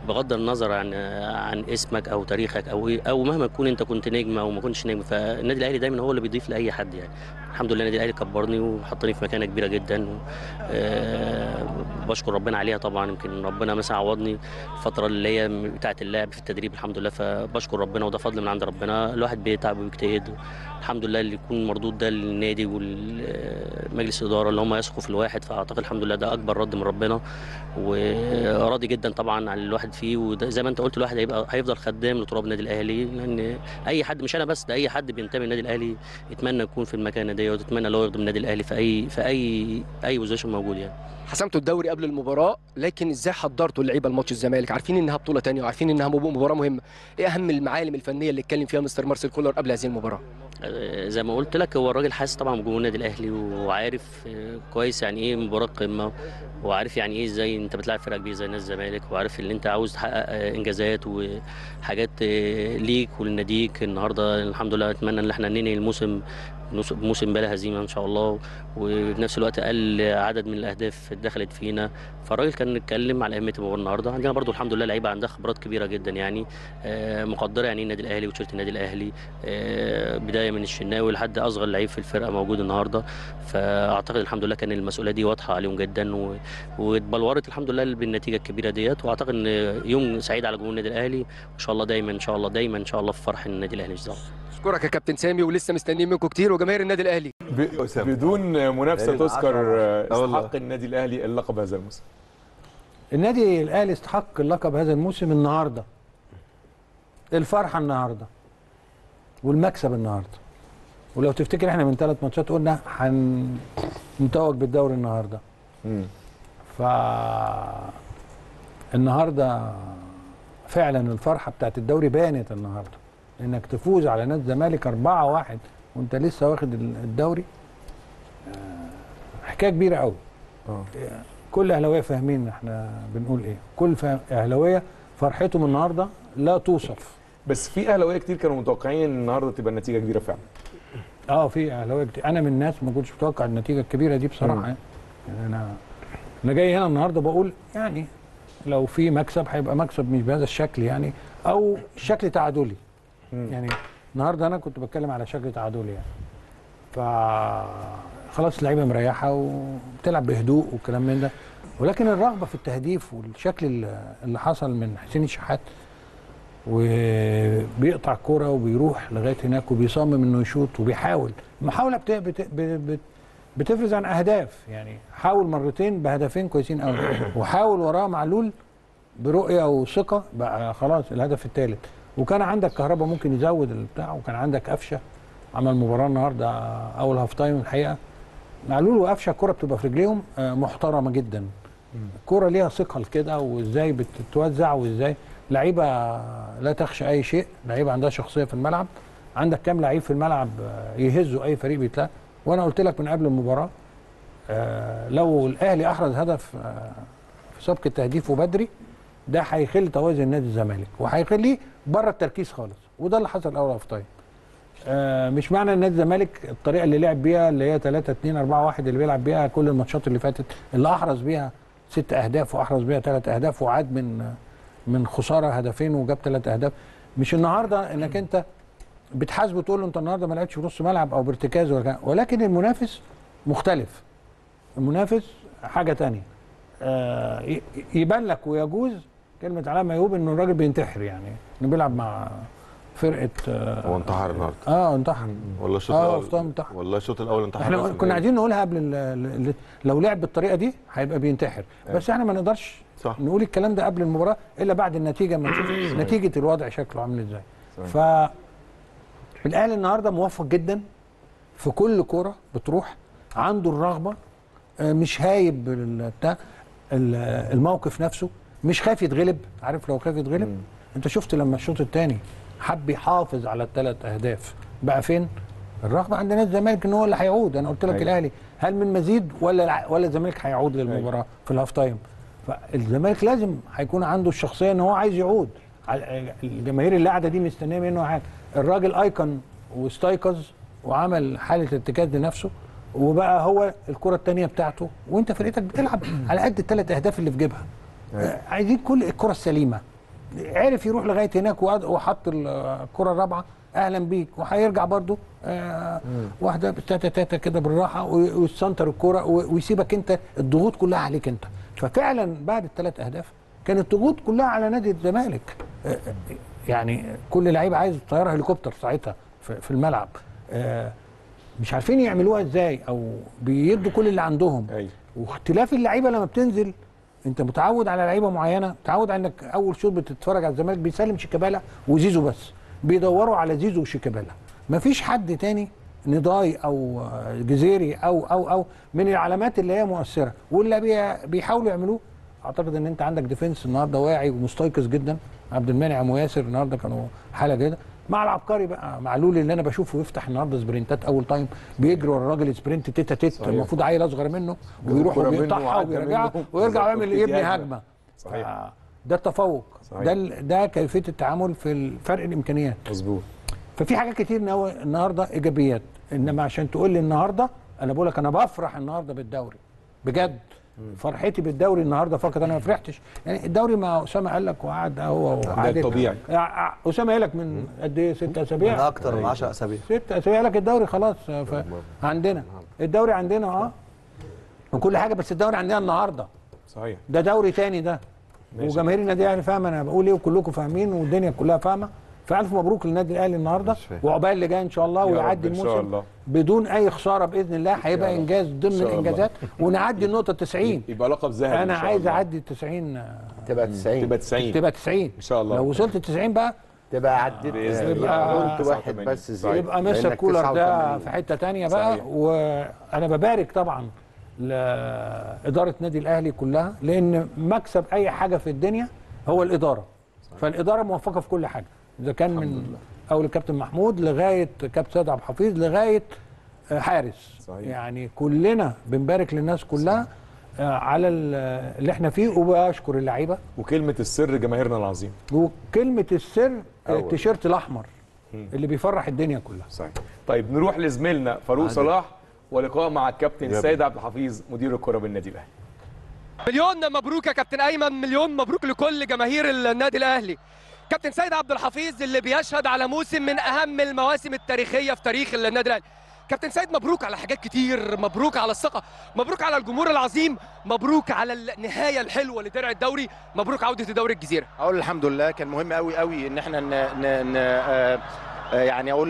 بغض النظر عن اسمك او تاريخك او مهما تكون، انت كنت نجم او ما كنتش نجم، فالنادي الاهلي دايما هو اللي بيضيف لاي حد. يعني الحمد لله النادي الاهلي كبرني وحطني في مكانه كبيره جدا، بشكر ربنا عليها طبعا. يمكن ربنا مثلا عوضني الفتره اللي هي بتاعه اللعب في التدريب الحمد لله، فبشكر ربنا، وده فضل من عند ربنا. الواحد بيتعب وبيجتهد، الحمد لله اللي يكون مردود ده للنادي والمجلس الاداره اللي هم يثقوا في الواحد. فاعتقد الحمد لله ده اكبر رد من ربنا، وراضي جدا طبعا عن الواحد فيه. وزي ما انت قلت الواحد هيفضل خدام لتراب النادي الاهلي، لان اي حد، مش انا بس، ده اي حد بينتمي للنادي الاهلي يتمنى يكون في المكانه دي، وتتمنى لو يخدم النادي الاهلي في اي بوزيشن موجود. يعني حسمتوا الدوري قبل المباراه، لكن ازاي حضرتوا اللعيبه لماتش الزمالك؟ عارفين انها بطوله ثانيه، وعارفين انها مباراه مهمه. ايه اهم المعالم الفنيه اللي اتكلم فيها مستر مارسيل كولر قبل هذه المباراه؟ زي ما قلت لك، هو الراجل حاسس طبعا بجمهور النادي الاهلي، وعارف كويس يعني ايه مباراه قمه، وعارف يعني ايه ازاي انت بتلعب فرقه كبيره زي نادي الزمالك، وعارف ان انت عاوز تحقق انجازات وحاجات ليك ولناديك. النهارده الحمد لله اتمنى ان احنا ننهي الموسم بلا هزيمه ان شاء الله، وفي نفس الوقت اقل عدد من الاهداف دخلت فينا. فالراجل كان اتكلم على اهميه المباراه النهارده. عندنا برده الحمد لله لعيبه عندها خبرات كبيره جدا، يعني مقدره يعني النادي الاهلي وتيشيرت النادي الاهلي، بدايه من الشناوي لحد اصغر لعيب في الفرقه موجود النهارده. فاعتقد الحمد لله كان المسؤوليه دي واضحه عليهم جدا، واتبلورت الحمد لله بالنتيجه الكبيره ديت. واعتقد ان يوم سعيد على جمهور النادي الاهلي، وان شاء الله دايما ان شاء الله دايما ان شاء الله في فرح النادي الاهلي. اشكرك يا كابتن سامي، ولسه مستنيين منكم كتير وجماهير النادي الاهلي. بدون منافسه تذكر، استحق النادي الاهلي اللقب هذا الموسم؟ النادي الاهلي استحق اللقب هذا الموسم. النهارده الفرحه، النهارده والمكسب النهارده. ولو تفتكر احنا من 3 ماتشات قلنا هنتوج بالدوري النهارده. النهارده فعلا الفرحه بتاعت الدوري بانت النهارده، انك تفوز على نادي الزمالك 4-1 وانت لسه واخد الدوري حكايه كبيره قوي. كل اهلاويه فاهمين احنا بنقول ايه، كل اهلاويه فرحتهم النهارده لا توصف. بس في اهلاويه كتير كانوا متوقعين ان النهارده تبقى النتيجه كبيره فعلا. في اهلاويه كتير، انا من الناس ما كنتش متوقع النتيجه الكبيره دي بصراحه. يعني انا جاي هنا النهارده بقول يعني لو في مكسب هيبقى مكسب مش بهذا الشكل يعني، او شكل تعادلي. يعني النهارده انا كنت بتكلم على شكل تعادلي يعني. خلاص اللعيبه مريحه وبتلعب بهدوء والكلام من ده، ولكن الرغبه في التهديف والشكل اللي حصل من حسين الشحات، وبيقطع الكوره وبيروح لغايه هناك وبيصمم انه يشوط وبيحاول، المحاوله بتفرز عن اهداف. يعني حاول مرتين بهدفين كويسين قوي، وحاول وراه معلول برؤيه وثقه بقى خلاص الهدف الثالث. وكان عندك كهرباء ممكن يزود البتاع، وكان عندك قفشه عمل مباراه النهارده اول هاف تايم. الحقيقه معلول وقفشه الكوره بتبقى في رجليهم محترمه جدا. الكوره ليها ثقل كده، وازاي بتتوزع وازاي لعيبه لا تخشى اي شيء، لعيبه عندها شخصيه في الملعب. عندك كام لعيب في الملعب يهزوا اي فريق بيتلاقى. وانا قلت لك من قبل المباراه لو الاهلي احرز هدف في سبق التهديف وبدري، ده هيخل توازن نادي الزمالك وهيخليه بره التركيز خالص، وده اللي حصل اول هاف تايم. مش معنى ان نادي الزمالك الطريقه اللي لعب بيها اللي هي 3-2-4-1 اللي بيلعب بيها كل الماتشات اللي فاتت، اللي احرز بيها 6 اهداف واحرز بيها 3 اهداف وعاد من خساره 2 هدفين وجاب 3 اهداف. مش النهارده انك انت بتحاسبه تقول له انت النهارده ما لعبتش في نص ملعب او بارتكاز ولا كده، ولكن المنافس مختلف. المنافس حاجه ثانيه. يبان لك ويجوز كلمه علامه ميهوب انه الراجل بينتحر، يعني انه بيلعب مع فرقه. هو انتحر النهارده. انتحر والله. الشوط الاول والله الشوط الاول انتحر. احنا كنا قاعدين نقولها قبل لو لعب بالطريقه دي هيبقى بينتحر، بس احنا ما نقدرش نقول الكلام ده قبل المباراه الا بعد النتيجه، ما نشوف نتيجه الوضع شكله عامل ازاي. الاهلي النهارده موفق جدا في كل كوره بتروح، عنده الرغبه، مش هايب بتاع الموقف نفسه، مش خايف يتغلب. عارف لو خايف يتغلب انت شفت لما الشوط الثاني حب يحافظ على 3 اهداف بقى فين الرغبه عند نادي الزمالك ان هو اللي هيعود. انا قلت لك الاهلي هل من مزيد ولا الزمالك هيعود للمباراه في الهاف تايم. فالزمالك لازم هيكون عنده الشخصيه ان هو عايز يعود. الجماهير اللي قاعده دي مستنيه منه حاجه. الراجل ايقن واستيقظ وعمل حاله ارتكاز لنفسه، وبقى هو الكره الثانيه بتاعته، وانت فرقتك بتلعب على قد ال3 اهداف اللي في جيبها. عايزين كل الكره السليمه. عرف يروح لغايه هناك وحط الكره الرابعه، اهلا بيك. وهيرجع برده واحده تاتا تاتا كده بالراحه ويسنتر الكره ويسيبك انت الضغوط كلها عليك انت. ففعلا بعد ال3 اهداف كانت الضغوط كلها على نادي الزمالك. يعني كل لعيب عايز طياره هليكوبتر ساعتها في الملعب. مش عارفين يعملوها ازاي، او بيدوا كل اللي عندهم. واختلاف اللعيبه لما بتنزل، انت متعود على لعيبه معينه، متعود على انك اول شوط بتتفرج على الزمالك بيسلم شيكابالا وزيزو بس، بيدوروا على زيزو وشيكابالا، مفيش حد تاني نضاي او جزيري او من العلامات اللي هي مؤثره. واللي بيحاولوا يعملوه، اعتقد ان انت عندك ديفنس النهارده واعي ومستيقظ جدا. عبد المنعم وياسر النهارده كانوا حاله جدا، مع العبقري بقى معلول اللي انا بشوفه يفتح النهارده سبرنتات اول تايم، بيجري ورا الراجل سبرنت تيتا تيت، المفروض عيل اصغر منه ويروح وبيقطعها ويرجعها ويرجع يعمل يبني هجمه. ده التفوق، ده كيفيه التعامل في فرق الامكانيات. مظبوط. ففي حاجات كتير النهارده ايجابيات، انما عشان تقول لي النهارده انا بقول لك انا بفرح النهارده بالدوري بجد. فرحتي بالدوري النهارده فقط، انا ما فرحتش يعني الدوري. ما اسامه قال لك وقعد هو وقعد طبيعي. اسامه قال لك من قد ايه 6 اسابيع؟ من اكتر من 10 اسابيع 6 اسابيع قال لك الدوري خلاص. عندنا الدوري عندنا وكل حاجه، بس الدوري عندنا النهارده صحيح ده دوري تاني ده. وجماهير النادي الاهلي فاهمه انا بقول ايه، وكلكم فاهمين، والدنيا كلها فاهمه. فالف مبروك للنادي الاهلي النهارده، وعقبال اللي جاي ان شاء الله، ويعدي الموسم بدون اي خساره باذن الله. هيبقى انجاز ضمن الانجازات، ونعدي النقطه 90، يبقى لقب ذهبي. انا عايز اعدي ال 90، تبقى 90 ان شاء الله. لو وصلت ال 90 بقى تبقى عديت يبقى كنت واحد بس زي يبقى ماشي الكولر ده في حته ثانيه بقى. وانا ببارك طبعا لاداره نادي الاهلي كلها، لان مكسب اي حاجه في الدنيا هو الاداره. صحيح. فالاداره موفقه في كل حاجه، اذا كان من اول الكابتن محمود لغايه كابتن سيد عبد الحفيظ لغايه حارس. صحيح. يعني كلنا بنبارك للناس كلها. صحيح. على اللي احنا فيه، وبشكر اللعيبه. وكلمه السر جماهيرنا العظيم، وكلمه السر التيشيرت الاحمر اللي بيفرح الدنيا كلها. صحيح. طيب نروح لزميلنا فاروق صلاح ولقاء مع الكابتن سيد عبد الحفيظ مدير الكره بالنادي الاهلي. مليون مبروك يا كابتن ايمن، مليون مبروك لكل جماهير النادي الاهلي. كابتن سيد عبد الحفيظ اللي بيشهد على موسم من اهم المواسم التاريخيه في تاريخ النادي الاهلي. كابتن سيد مبروك على حاجات كتير، مبروك على الثقة، مبروك على الجمهور العظيم، مبروك على النهاية الحلوة لدرع الدوري، مبروك عودة لدوري الجزيرة. أقول الحمد لله، كان مهم قوي قوي إن احنا يعني أقول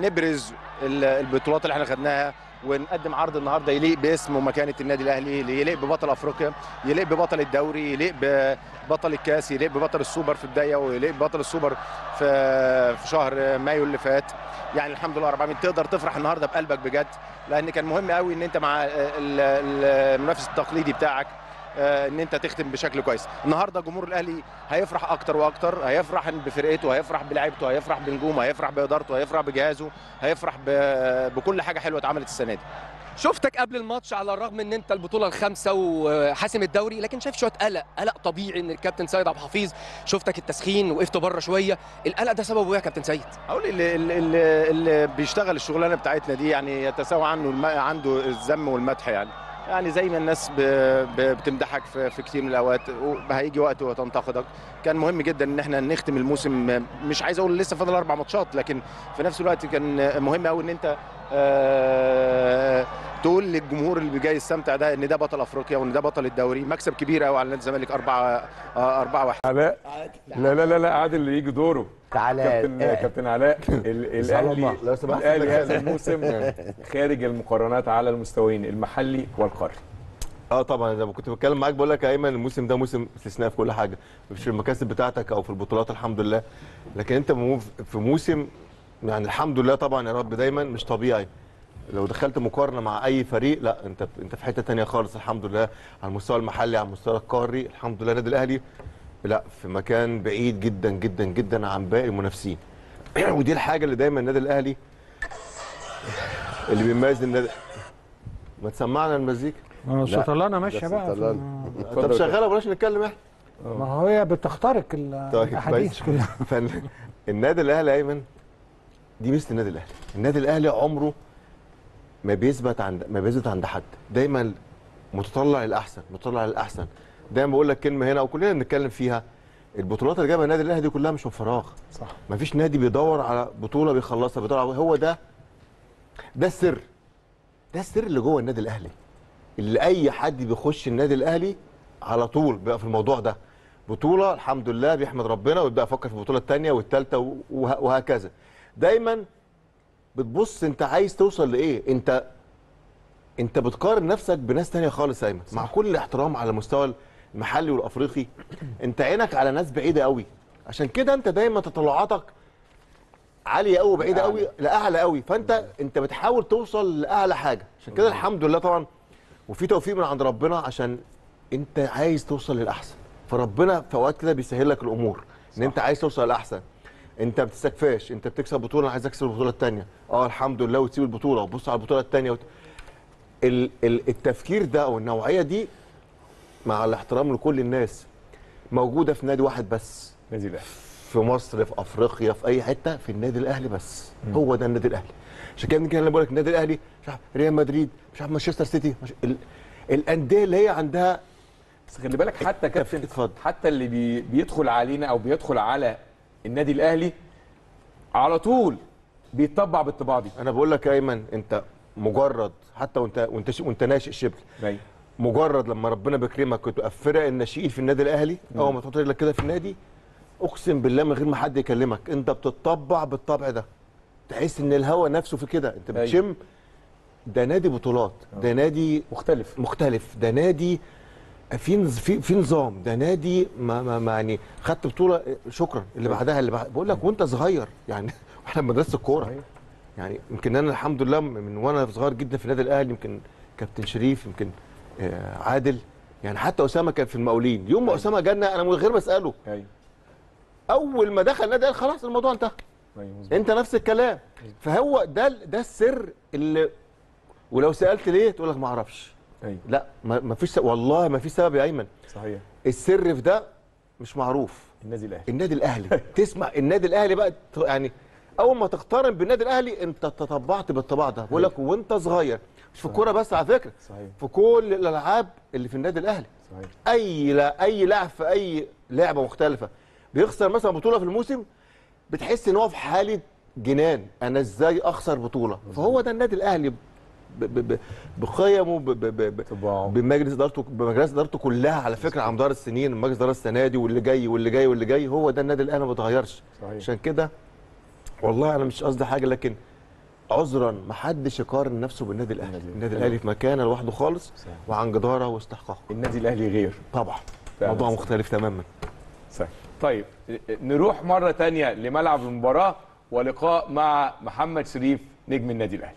نبرز البطولات اللي احنا خدناها، ونقدم عرض النهارده يليق باسم ومكانه النادي الاهلي، يليق ببطل افريقيا، يليق ببطل الدوري، يليق ببطل الكاس، يليق ببطل السوبر في البدايه، ويليق ببطل السوبر في شهر مايو اللي فات. يعني الحمد لله رب العالمين، تقدر تفرح النهارده بقلبك بجد، لان كان مهم قوي ان انت مع المنافس التقليدي بتاعك ان انت تختم بشكل كويس. النهارده جمهور الاهلي هيفرح اكتر واكتر، هيفرح بفرقته، هيفرح بلاعيبته، هيفرح بنجومه، هيفرح بادارته، هيفرح بجهازه، هيفرح بكل حاجه حلوه اتعملت السنه دي. شفتك قبل الماتش على الرغم ان انت البطوله الخامسه وحاسم الدوري، لكن شايف شويه قلق، قلق طبيعي ان الكابتن سيد عبد الحفيظ، شفتك التسخين وقفت بره شويه، القلق ده سببه ايه يا كابتن سيد؟ اقول اللي بيشتغل الشغلانه بتاعتنا دي يعني يتساوى عنه عنده الذم والمدح، يعني زي ما الناس بتمدحك في كتير من الاوقات هيجي وقت وتنتقدك. كان مهم جدا ان احنا نختم الموسم، مش عايز اقول لسه فاضل 4 ماتشات، لكن في نفس الوقت كان مهم قوي ان انت تقول للجمهور اللي جاي يستمتع ده ان ده بطل افريقيا وان ده بطل الدوري. مكسب كبير قوي على نادي الزمالك 4-1. علاء لا لا لا لا، عادل يجي دوره. تعالى كابتن علاء، الاهلي لو سمحت هذا الموسم خارج المقارنات على المستويين المحلي والقاري. طبعا زي ما كنت بتكلم معاك بقول لك يا ايمن، الموسم ده موسم استثنائي في كل حاجه، مش في المكاسب بتاعتك او في البطولات الحمد لله، لكن انت في موسم يعني الحمد لله طبعا يا رب دايما مش طبيعي. لو دخلت مقارنه مع اي فريق، لا انت في حته ثانيه خالص الحمد لله، على المستوى المحلي على المستوى القاري الحمد لله. النادي الاهلي لا في مكان بعيد جدا جدا جدا عن باقي المنافسين، ودي الحاجه اللي دايما النادي الاهلي اللي بيميز النادي. ما تسمعنا المزيكا الشطلانه ماشيه بقى. طب شغاله بلاش نتكلم احنا، ما هي بتخترق الاحاديث كلها. فالنادي الاهلي ايمن دي ميزه النادي الاهلي، النادي الاهلي عمره ما بيثبت عند حد، دايما متطلع للاحسن، متطلع للاحسن. دايما بقول لك كلمه هنا وكلنا بنتكلم فيها، البطولات اللي جابها النادي الاهلي دي كلها مش من فراغ. صح. ما فيش نادي بيدور على بطوله بيخلصها، بيدور على هو ده السر، ده السر اللي جوه النادي الاهلي، اللي اي حد بيخش النادي الاهلي على طول بقى في الموضوع ده. بطوله الحمد لله بيحمد ربنا ويبدا يفكر في البطوله الثانيه والثالثه وهكذا. دايما بتبص انت عايز توصل لايه، انت بتقارن نفسك بناس تانية خالص يا ايمن، مع كل الاحترام على المستوى المحلي والافريقي، انت عينك على ناس بعيده قوي، عشان كده انت دايما تطلعاتك عاليه قوي بعيده قوي لاعلى قوي، فانت بتحاول توصل لاعلى حاجه، عشان كده الحمد لله طبعا وفي توفيق من عند ربنا، عشان انت عايز توصل للاحسن، فربنا في اوقات كده بيسهل لك الامور ان انت عايز توصل للاحسن، انت ما بتستكفاش، انت بتكسب بطوله انا عايز اكسب البطوله الثانيه، الحمد لله، وتسيب البطوله وتبص على البطوله الثانيه التفكير ده او النوعيه دي مع الاحترام لكل الناس موجوده في نادي واحد بس، نادي الاهلي، في مصر في افريقيا في اي حته، في النادي الاهلي بس. هو ده النادي الاهلي، عشان كده انا بقول لك النادي الاهلي مش عارف ريال مدريد، مش عارف مانشستر سيتي، الانديه اللي هي عندها. بس خلي بالك حتى كابتن، حتى اللي بيدخل علينا او بيدخل على النادي الاهلي على طول بيتطبع بالطباع دي. انا بقول لك يا ايمن، انت مجرد حتى وانت ناشئ شبل، مجرد لما ربنا بيكرمك وتبقى في فرق الناشئين في النادي الاهلي، اول ما تحط رجلك كده في النادي اقسم بالله من غير ما حد يكلمك انت بتتطبع بالطبع ده، تحس ان الهوا نفسه في كده، انت بتشم ده نادي بطولات، ده نادي مختلف، ده نادي في نظام. ده نادي ما يعني خدت بطوله شكرا اللي بعدها اللي بعد. بقول لك وانت صغير يعني واحنا بندرس الكوره يعني. يمكن انا الحمد لله من وانا صغير جدا في النادي الاهلي، يمكن كابتن شريف، يمكن عادل، يعني حتى اسامه كان في المقاولين. يوم ما اسامه جالنا انا من غير ما اساله، اول ما دخل النادي خلاص الموضوع انتهى. انت نفس الكلام. فهو ده السر اللي ولو سالت ليه تقول لك ما اعرفش. لا ما فيش والله ما فيش سبب يا ايمن. صحيح. السر في ده مش معروف. النادي الاهلي تسمع النادي الاهلي بقى يعني اول ما تقترن بالنادي الاهلي انت تطبعت بالطبع ده. بقول لك وانت صغير، مش في الكوره بس على فكره. صحيح. في كل الالعاب اللي في النادي الاهلي. صحيح. اي لاعب في اي لعبه مختلفه بيخسر مثلا بطوله في الموسم بتحس ان هو في حاله جنان، انا ازاي اخسر بطوله؟ فهو ده النادي الاهلي بقيمه بمجلس ادارته كلها على فكره على مدار السنين، مجلس اداره السنه دي واللي جاي هو ده النادي الاهلي ما بيتغيرش. عشان كده والله انا مش قصدي حاجه، لكن عذرا ما حدش يقارن نفسه بالنادي الاهلي. النادي الاهلي في مكانه لوحده خالص وعن جداره واستحقاقه. النادي الاهلي غير طبعا، موضوع مختلف تماما. صحيح. طيب نروح مره ثانيه لملعب المباراه ولقاء مع محمد شريف نجم النادي الاهلي.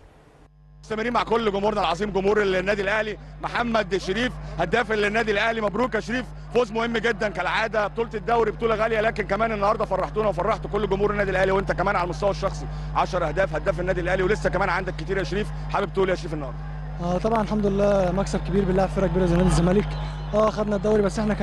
مستمرين مع كل جمهورنا العظيم، جمهور النادي الاهلي. محمد شريف هداف للنادي الاهلي، مبروك يا شريف، فوز مهم جدا كالعاده. بطوله الدوري بطوله غاليه، لكن كمان النهارده فرحتونا وفرحت كل جمهور النادي الاهلي، وانت كمان على المستوى الشخصي 10 اهداف، هداف النادي الاهلي، ولسه كمان عندك كتير يا شريف. حابب تقول يا شريف النهارده؟ طبعا الحمد لله مكسب كبير بنلعب فرقه كبيره زي نادي الزمالك. خدنا الدوري، بس احنا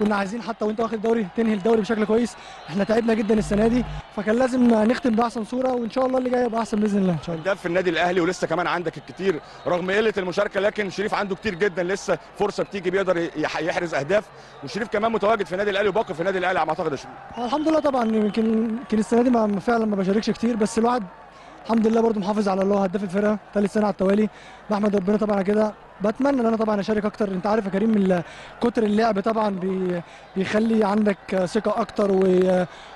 كنا عايزين حتى وانت واخد الدوري تنهي الدوري بشكل كويس. احنا تعبنا جدا السنه دي، فكان لازم نختم باحسن صوره، وان شاء الله اللي جاي يبقى احسن باذن الله ان شاء الله. هداف النادي الاهلي ولسه كمان عندك الكتير رغم قله المشاركه، لكن شريف عنده كتير جدا لسه فرصه بتيجي بيقدر يحرز اهداف، وشريف كمان متواجد في النادي الاهلي وباقي في النادي الاهلي على ما اعتقد يا شريف. الحمد لله طبعا. يمكن السنه دي فعلا ما بشاركش كتير، بس الواحد الحمد لله برضه محافظ على الله، هداف الفرقه ثالث سنه على التوالي، بحمد ربنا طبعا كده. بتمنى ان انا طبعا اشارك اكتر. انت عارف يا كريم من كتر اللعب طبعا بيخلي عندك ثقه اكتر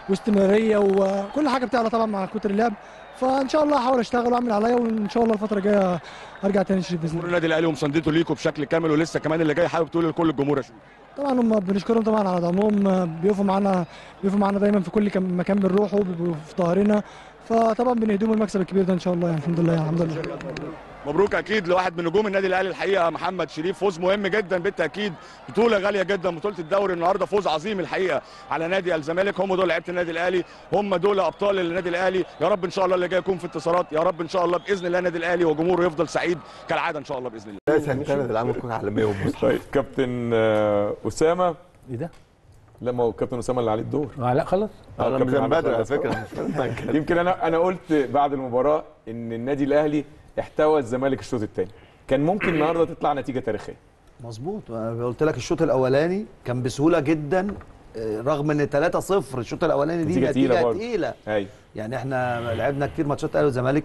واستمراريه وكل حاجه بتعلى طبعا مع كتر اللعب. فان شاء الله هحاول اشتغل واعمل عليا، وان شاء الله الفتره الجايه ارجع تاني شريف باذن الله. النادي الاهلي ومساندته ليكوا بشكل كامل، ولسه كمان اللي جاي. حابب تقول لكل الجمهور يا شريف؟ طبعا هم بنشكرهم طبعا على دعمهم، بيقفوا معانا دايما في كل مكان بنروحه، بيبقوا في ظهرنا، فطبعا بنهدم المكسب الكبير ده ان شاء الله يعني. الحمد لله يا الحمد لله. مبروك اكيد لواحد من نجوم النادي الاهلي الحقيقه محمد شريف، فوز مهم جدا بالتاكيد، بطوله غاليه جدا، بطوله الدوري النهارده، فوز عظيم الحقيقه على نادي الزمالك. هم دول لعيبه النادي الاهلي، هم دول ابطال النادي الاهلي. يا رب ان شاء الله اللي جاي يكون في انتصارات، يا رب ان شاء الله باذن الله النادي الاهلي وجمهوره يفضل سعيد كالعاده ان شاء الله باذن الله. سنه العام تكون عالميه ومصطفى. كابتن اسامه ايه ده؟ لما كابتن اسامه اللي عليه الدور. لا خلاص انا من بدري على فكره. يمكن انا قلت بعد المباراه ان النادي الاهلي احتوى الزمالك الشوط الثاني، كان ممكن النهارده تطلع نتيجه تاريخيه. مظبوط. انا قلت لك الشوط الاولاني كان بسهوله جدا، رغم ان 3-0 الشوط الاولاني دي نتيجه تقيله. ايوه يعني احنا لعبنا كتير ماتشات الاهلي والزمالك،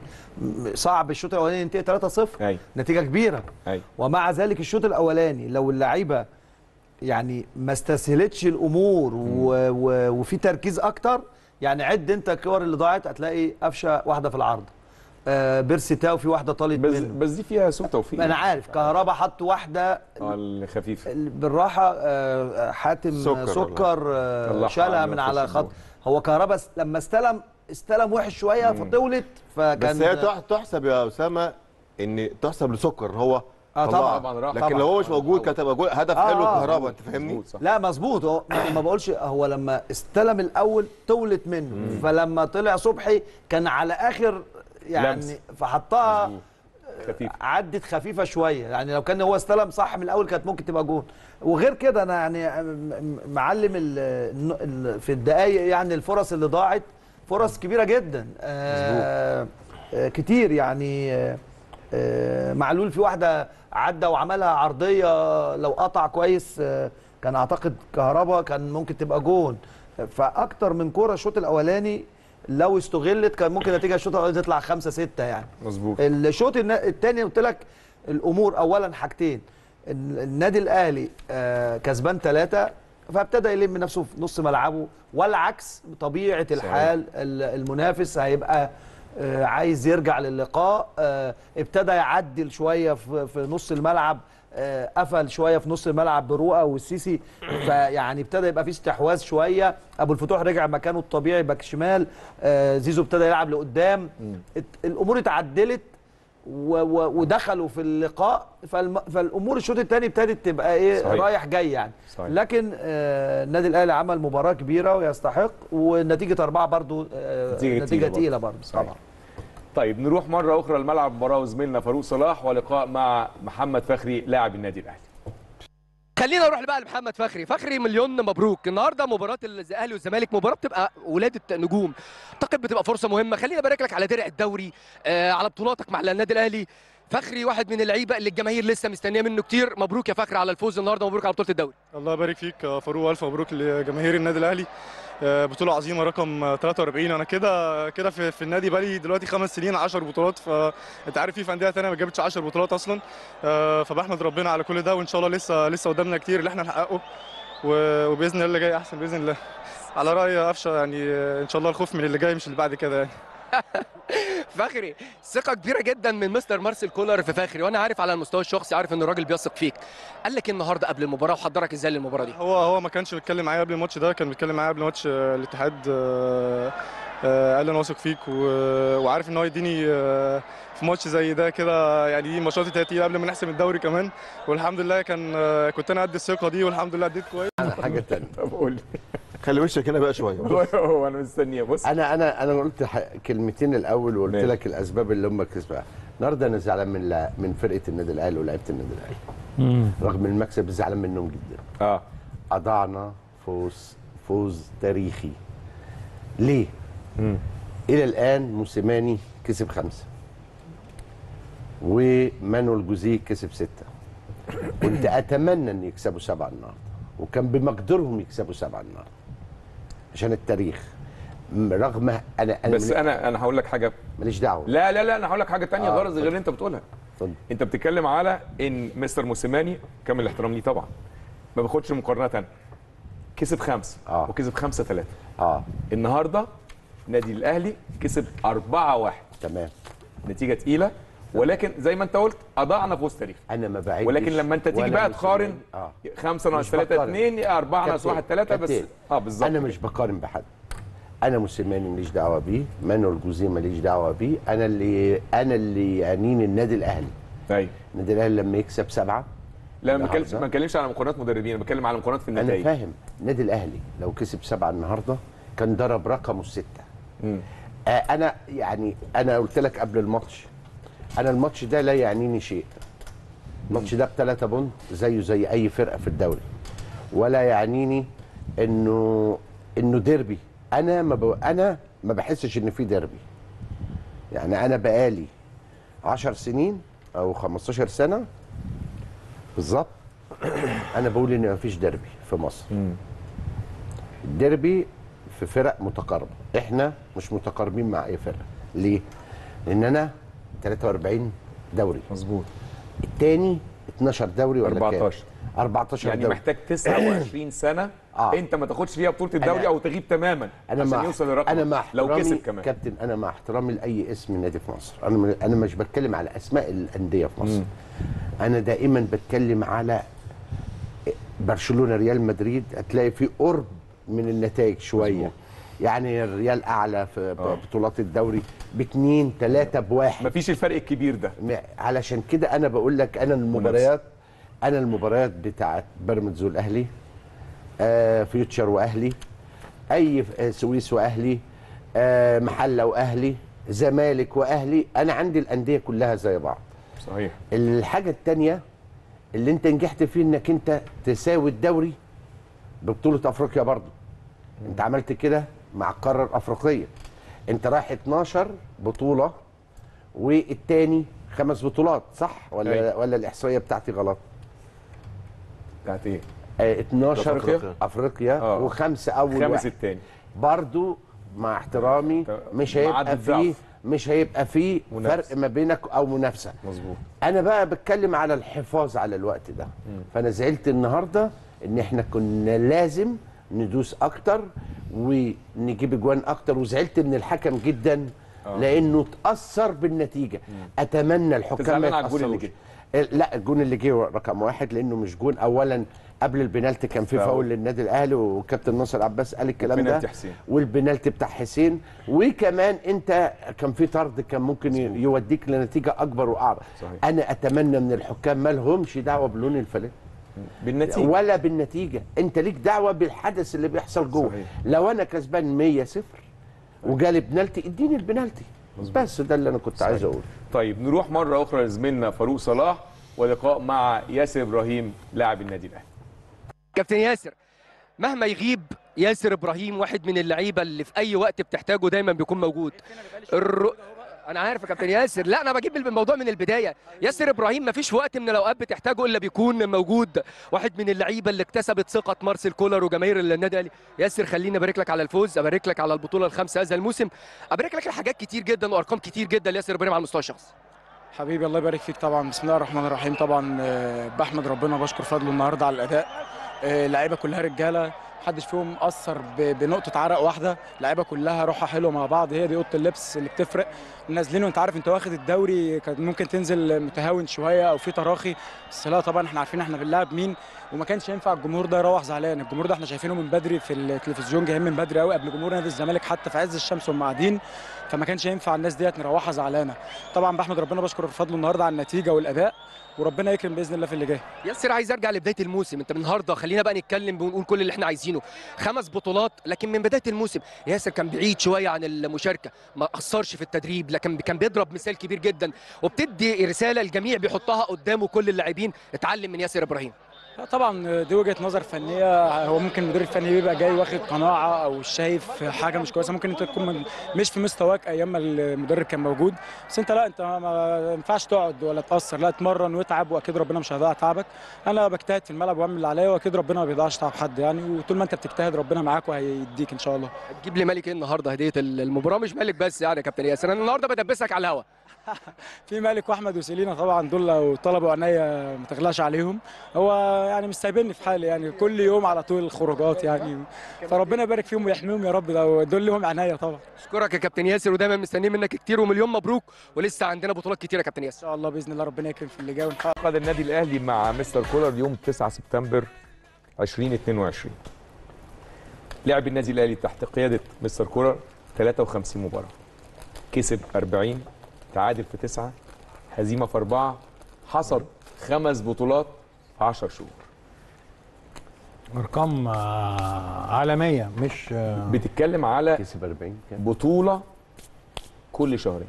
صعب الشوط الاولاني ينتهي 3-0. نتيجه كبيره. ومع ذلك الشوط الاولاني لو اللعيبه يعني ما استسهلتش الامور وفي تركيز اكتر، يعني عد انت الكور اللي ضاعت هتلاقي قفشه واحده في العرض، بيرسي تاو في واحده طالت بس دي فيها سوء توفيق. انا عارف كهربا حط واحده الخفيفه بالراحه، حاتم سكر شالها من على خط. هو كهربا لما استلم وحش شويه فطولت، فكان بس هي تحسب يا اسامه ان تحسب لسكر هو. طبعا لكن طبعًا لو هو مش موجود كانت هتبقى هدف حلو الكهرباء. انت فاهمني؟ لا مظبوط. هو ما بقولش هو لما استلم الاول طولت منه، فلما طلع صبحي كان على اخر يعني فحطها عدت خفيفه شويه، يعني لو كان هو استلم صح من الاول كانت ممكن تبقى جون. وغير كده انا يعني معلم في الدقائق يعني الفرص اللي ضاعت فرص كبيره جدا. كتير يعني. معلول في واحده عدى وعملها عرضيه لو قطع كويس كان اعتقد كهربا كان ممكن تبقى جون. فاكتر من كوره الشوط الاولاني لو استغلت كان ممكن نتيجه الشوط الاولاني تطلع 5-6 يعني. مظبوط. الشوط الثاني قلت لك الامور اولا حاجتين، النادي الاهلي كسبان 3 فابتدى يلم نفسه في نص ملعبه، والعكس بطبيعه الحال المنافس هيبقى عايز يرجع للقاء، ابتدى يعدل شويه في نص الملعب قفل شويه في نص الملعب برؤى والسيسي، فيعني ابتدى يبقى في استحواذ شويه. ابو الفتوح رجع مكانه الطبيعي باك شمال، زيزو ابتدى يلعب لقدام، الامور اتعدلت ودخلوا في اللقاء، فالامور الشوط الثاني ابتدت تبقى ايه، صحيح. رايح جاي يعني، صحيح. لكن النادي الاهلي عمل مباراه كبيره ويستحق، والنتيجه 4 برضو نتيجه تقيله برضو طبعا. طيب نروح مرة أخرى لملعب المباراة وزميلنا فاروق صلاح ولقاء مع محمد فخري لاعب النادي الأهلي. خلينا نروح بقى لمحمد فخري. فخري مليون مبروك، النهارده مباراة الأهلي والزمالك مباراة بتبقى ولادة نجوم، أعتقد بتبقى فرصة مهمة. خلينا أبارك لك على درع الدوري، على بطولاتك مع النادي الأهلي. فخري واحد من اللعيبه اللي الجماهير لسه مستنيه منه كتير، مبروك يا فخري على الفوز النهارده، مبروك على بطوله الدوري. الله يبارك فيك يا فاروق، الف مبروك لجماهير النادي الاهلي، بطوله عظيمه رقم 43. انا كده في النادي بقالي دلوقتي 5 سنين 10 بطولات، فانت عارف في انديه ثانيه ما جابتش 10 بطولات اصلا، فبحمد ربنا على كل ده، وان شاء الله لسه قدامنا كتير اللي احنا نحققه، وباذن الله اللي جاي احسن باذن الله. على راي قفشه يعني ان شاء الله الخوف من اللي جاي مش اللي بعد كده يعني. فخري ثقة كبيرة جدا من مستر مارسيل كولر في فخري، وانا عارف على المستوى الشخصي عارف ان الراجل بيثق فيك. قال لك النهارده قبل المباراة وحضرك ازاي للمباراة دي؟ هو ما كانش بيتكلم معايا قبل الماتش ده، كان بيتكلم معايا قبل ماتش الاتحاد، قال انا واثق فيك وعارف ان هو يديني في ماتش زي ده كده، يعني دي ماتشات تقيلة قبل ما نحسم الدوري كمان، والحمد لله كنت انا قد الثقة دي، والحمد لله اديت كويس. حاجة ثانية طب قول لي، خلي وشك هنا بقى شويه. هو انا مستنيه. بص انا قلت كلمتين الاول وقلت لك الاسباب اللي هم كسبها النهارده. انا زعلان من فرقه النادي الاهلي ولاعيبه النادي الاهلي، رغم المكسب زعلان منهم جدا. اضعنا فوز تاريخي. ليه؟ الى الان موسيماني كسب 5 ومانويل جوزيه كسب 6، كنت اتمنى ان يكسبوا 7 النهارده، وكان بمقدورهم يكسبوا 7 النهارده عشان التاريخ. رغم انا بس انا هقول لك حاجه، ماليش دعوه. لا انا هقول لك حاجه ثانيه غرض غير اللي انت بتقولها. انت بتتكلم على ان مستر موسيماني، كامل الاحترام ليه طبعا، ما باخدش مقارنه انا، كسب 5 وكسب 5-3. النهارده نادي الاهلي كسب 4-1، تمام، نتيجه تقيله، ولكن زي ما انت قلت اضعنا فوز تاريخي. انا ما بعدش، ولكن لما انت تيجي بقى تقارن 5-3-2 4-1-3 بس بالظبط. انا مش بقارن بحد، انا موسيماني ماليش دعوه بيه، مانويل جوزيه ماليش دعوه بيه، انا اللي يعنيني النادي الاهلي. طيب النادي الاهلي لما يكسب 7، لا ما بتكلمش على مقارنات مدربين، انا بتكلم على مقارنات في النتائج. انا فاهم النادي الاهلي لو كسب 7 النهارده كان ضرب رقمه 6. انا يعني انا قلت لك قبل الماتش، أنا الماتش ده لا يعنيني شيء. الماتش ده ب3 بونت زيه زي أي فرقة في الدوري، ولا يعنيني إنه ديربي. أنا ما بحسش إن في ديربي. يعني أنا بقالي 10 سنين أو 15 سنة بالظبط أنا بقول إن ما فيش ديربي في مصر. الديربي في فرق متقاربة، إحنا مش متقاربين مع أي فرقة. ليه؟ لأن أنا 43 دوري، مظبوط، الثاني 12 دوري ولا 14 يعني دوري. محتاج 29 سنه انت ما تاخدش فيها بطوله الدوري او تغيب تماما عشان يوصل للرقم لو كسب كمان. كابتن انا مع احترامي لاي اسم نادي في مصر، انا مش بتكلم على اسماء الانديه في مصر، انا دائما بتكلم على برشلونه، ريال مدريد، هتلاقي في قرب من النتائج شويه، مزبوط. يعني الريال اعلى في بطولات الدوري ب2 3 ب1، مفيش الفرق الكبير ده. علشان كده انا بقول لك انا المباريات بتاعت بيراميدز والاهلي، فيوتشر واهلي، اي سويس واهلي، محله واهلي، زمالك واهلي، انا عندي الانديه كلها زي بعض، صحيح. الحاجه الثانيه اللي انت نجحت فيه انك انت تساوي الدوري ببطوله افريقيا برضه. انت عملت كده مع القاره الافريقيه، انت رايح 12 بطوله والتاني 5 بطولات، صح ولا الاحصائيه بتاعتي غلط؟ بتاعت ايه؟ 12 افريقيا و5 اول، 5 التاني برضو. مع احترامي مش هيبقى فيه فرق ما بينك او منافسه، مظبوط. انا بقى بتكلم على الحفاظ على الوقت ده. فانا زعلت النهارده ان احنا كنا لازم ندوس اكتر ونجيب اجوان اكتر، وزعلت من الحكم جدا لانه اتاثر بالنتيجه. اتمنى الحكام ما يتاثروش، لا الجون اللي جه رقم واحد لانه مش جون. اولا قبل البنالتي كان في فاول للنادي الاهلي وكابتن ناصر عباس قال الكلام ده، والبنالتي بتاع حسين، وكمان انت كان في طرد كان ممكن يوديك لنتيجه اكبر واعظم. انا اتمنى من الحكام ما لهمش دعوه بلون الفلات بالنتيجه ولا بالنتيجه، انت ليك دعوه بالحدث اللي بيحصل جوه. لو انا كسبان 100-0 وجالي بنالتي اديني البنالتي بس، ده اللي انا كنت عايز اقوله. طيب نروح مره اخرى لزميلنا فاروق صلاح ولقاء مع ياسر ابراهيم لاعب النادي الاهلي. كابتن ياسر، مهما يغيب ياسر ابراهيم واحد من اللعيبه اللي في اي وقت بتحتاجه دايما بيكون موجود. انا عارف يا كابتن ياسر، لا انا بجيب الموضوع من البدايه. ياسر ابراهيم ما فيش وقت من الاوقات بتحتاجه الا بيكون موجود، واحد من اللعيبه اللي اكتسبت ثقه مارسيل كولر وجماهير النادي الاهلي. ياسر خليني ابارك لك على الفوز، ابارك لك على البطوله الخامسه هذا الموسم، ابارك لك لحاجات كتير جدا وارقام كتير جدا لياسر ابراهيم على المستوى الشخصي. حبيبي الله يبارك فيك. طبعا بسم الله الرحمن الرحيم، طبعا بحمد ربنا بشكر فضله النهارده على الاداء. اللعيبه كلها رجاله، محدش فيهم اثر بنقطه عرق واحده، اللعيبه كلها روحها حلوه مع بعض، هي دي اوضه اللبس اللي بتفرق. نازلين وانت عارف انت واخد الدوري، كان ممكن تنزل متهاون شويه او في تراخي، بس لا طبعا احنا عارفين احنا بنلعب مين، وما كانش ينفع الجمهور ده يروح زعلان. الجمهور ده احنا شايفينه من بدري في التلفزيون، جايين من بدري قوي قبل جمهور نادي الزمالك حتى في عز الشمس هم قاعدين، فما كانش ينفع الناس ديت نروحها زعلانه. طبعا بحمد ربنا بشكر بفضله النهارده على النتيجه والاداء، وربنا يكرم باذن الله في اللي جاي. ياسر عايز ارجع لبدايه الموسم، انت من النهارده خلينا بقى نتكلم ونقول كل اللي احنا عايزينه. 5 بطولات، لكن من بدايه الموسم ياسر كان بعيد شويه عن المشاركه، ما اثرش في التدريب، لكن كان بيضرب مثال كبير جدا وبتدي رساله الجميع بيحطها قدامه كل اللاعبين، اتعلم من ياسر ابراهيم. طبعا دي وجهه نظر فنيه، هو ممكن المدير الفني بيبقى جاي واخد قناعه او شايف حاجه مش كويسه، ممكن انت تكون مش في مستواك ايام ما المدرب كان موجود، بس انت لا انت ما ينفعش تقعد ولا تاثر، لا اتمرن واتعب، واكيد ربنا مش هيضيع تعبك. انا بجتهد في الملعب واعمل اللي عليا، واكيد ربنا ما بيضيعش تعب حد يعني، وطول ما انت بتجتهد ربنا معاك وهيديك ان شاء الله. هتجيب لي ملك ايه النهارده؟ هديه المباراه مش ملك بس يعني يا كابتن ياسر، انا النهارده بدبسك على الهوا. في مالك واحمد وسيلينا طبعا، دول لو طلبوا عينيا ما تغلاش عليهم، هو يعني مش سايبني في حالي يعني، كل يوم على طول الخروجات يعني، فربنا يبارك فيهم ويحميهم يا رب، دول لهم عينيا طبعا. اشكرك يا كابتن ياسر، ودايما مستنيين منك كتير، ومليون مبروك، ولسه عندنا بطولات كتير يا كابتن ياسر. ان شاء الله باذن الله ربنا يكرم في اللي جاي. عقد النادي الاهلي مع مستر كولر يوم 9 سبتمبر 2022. لعب النادي الاهلي تحت قياده مستر كولر 53 مباراه، كسب 40، تعادل في 9، هزيمه في 4، حصد 5 بطولات في 10 شهور. ارقام عالميه، مش بتتكلم على كسب 40 بطوله كل شهرين.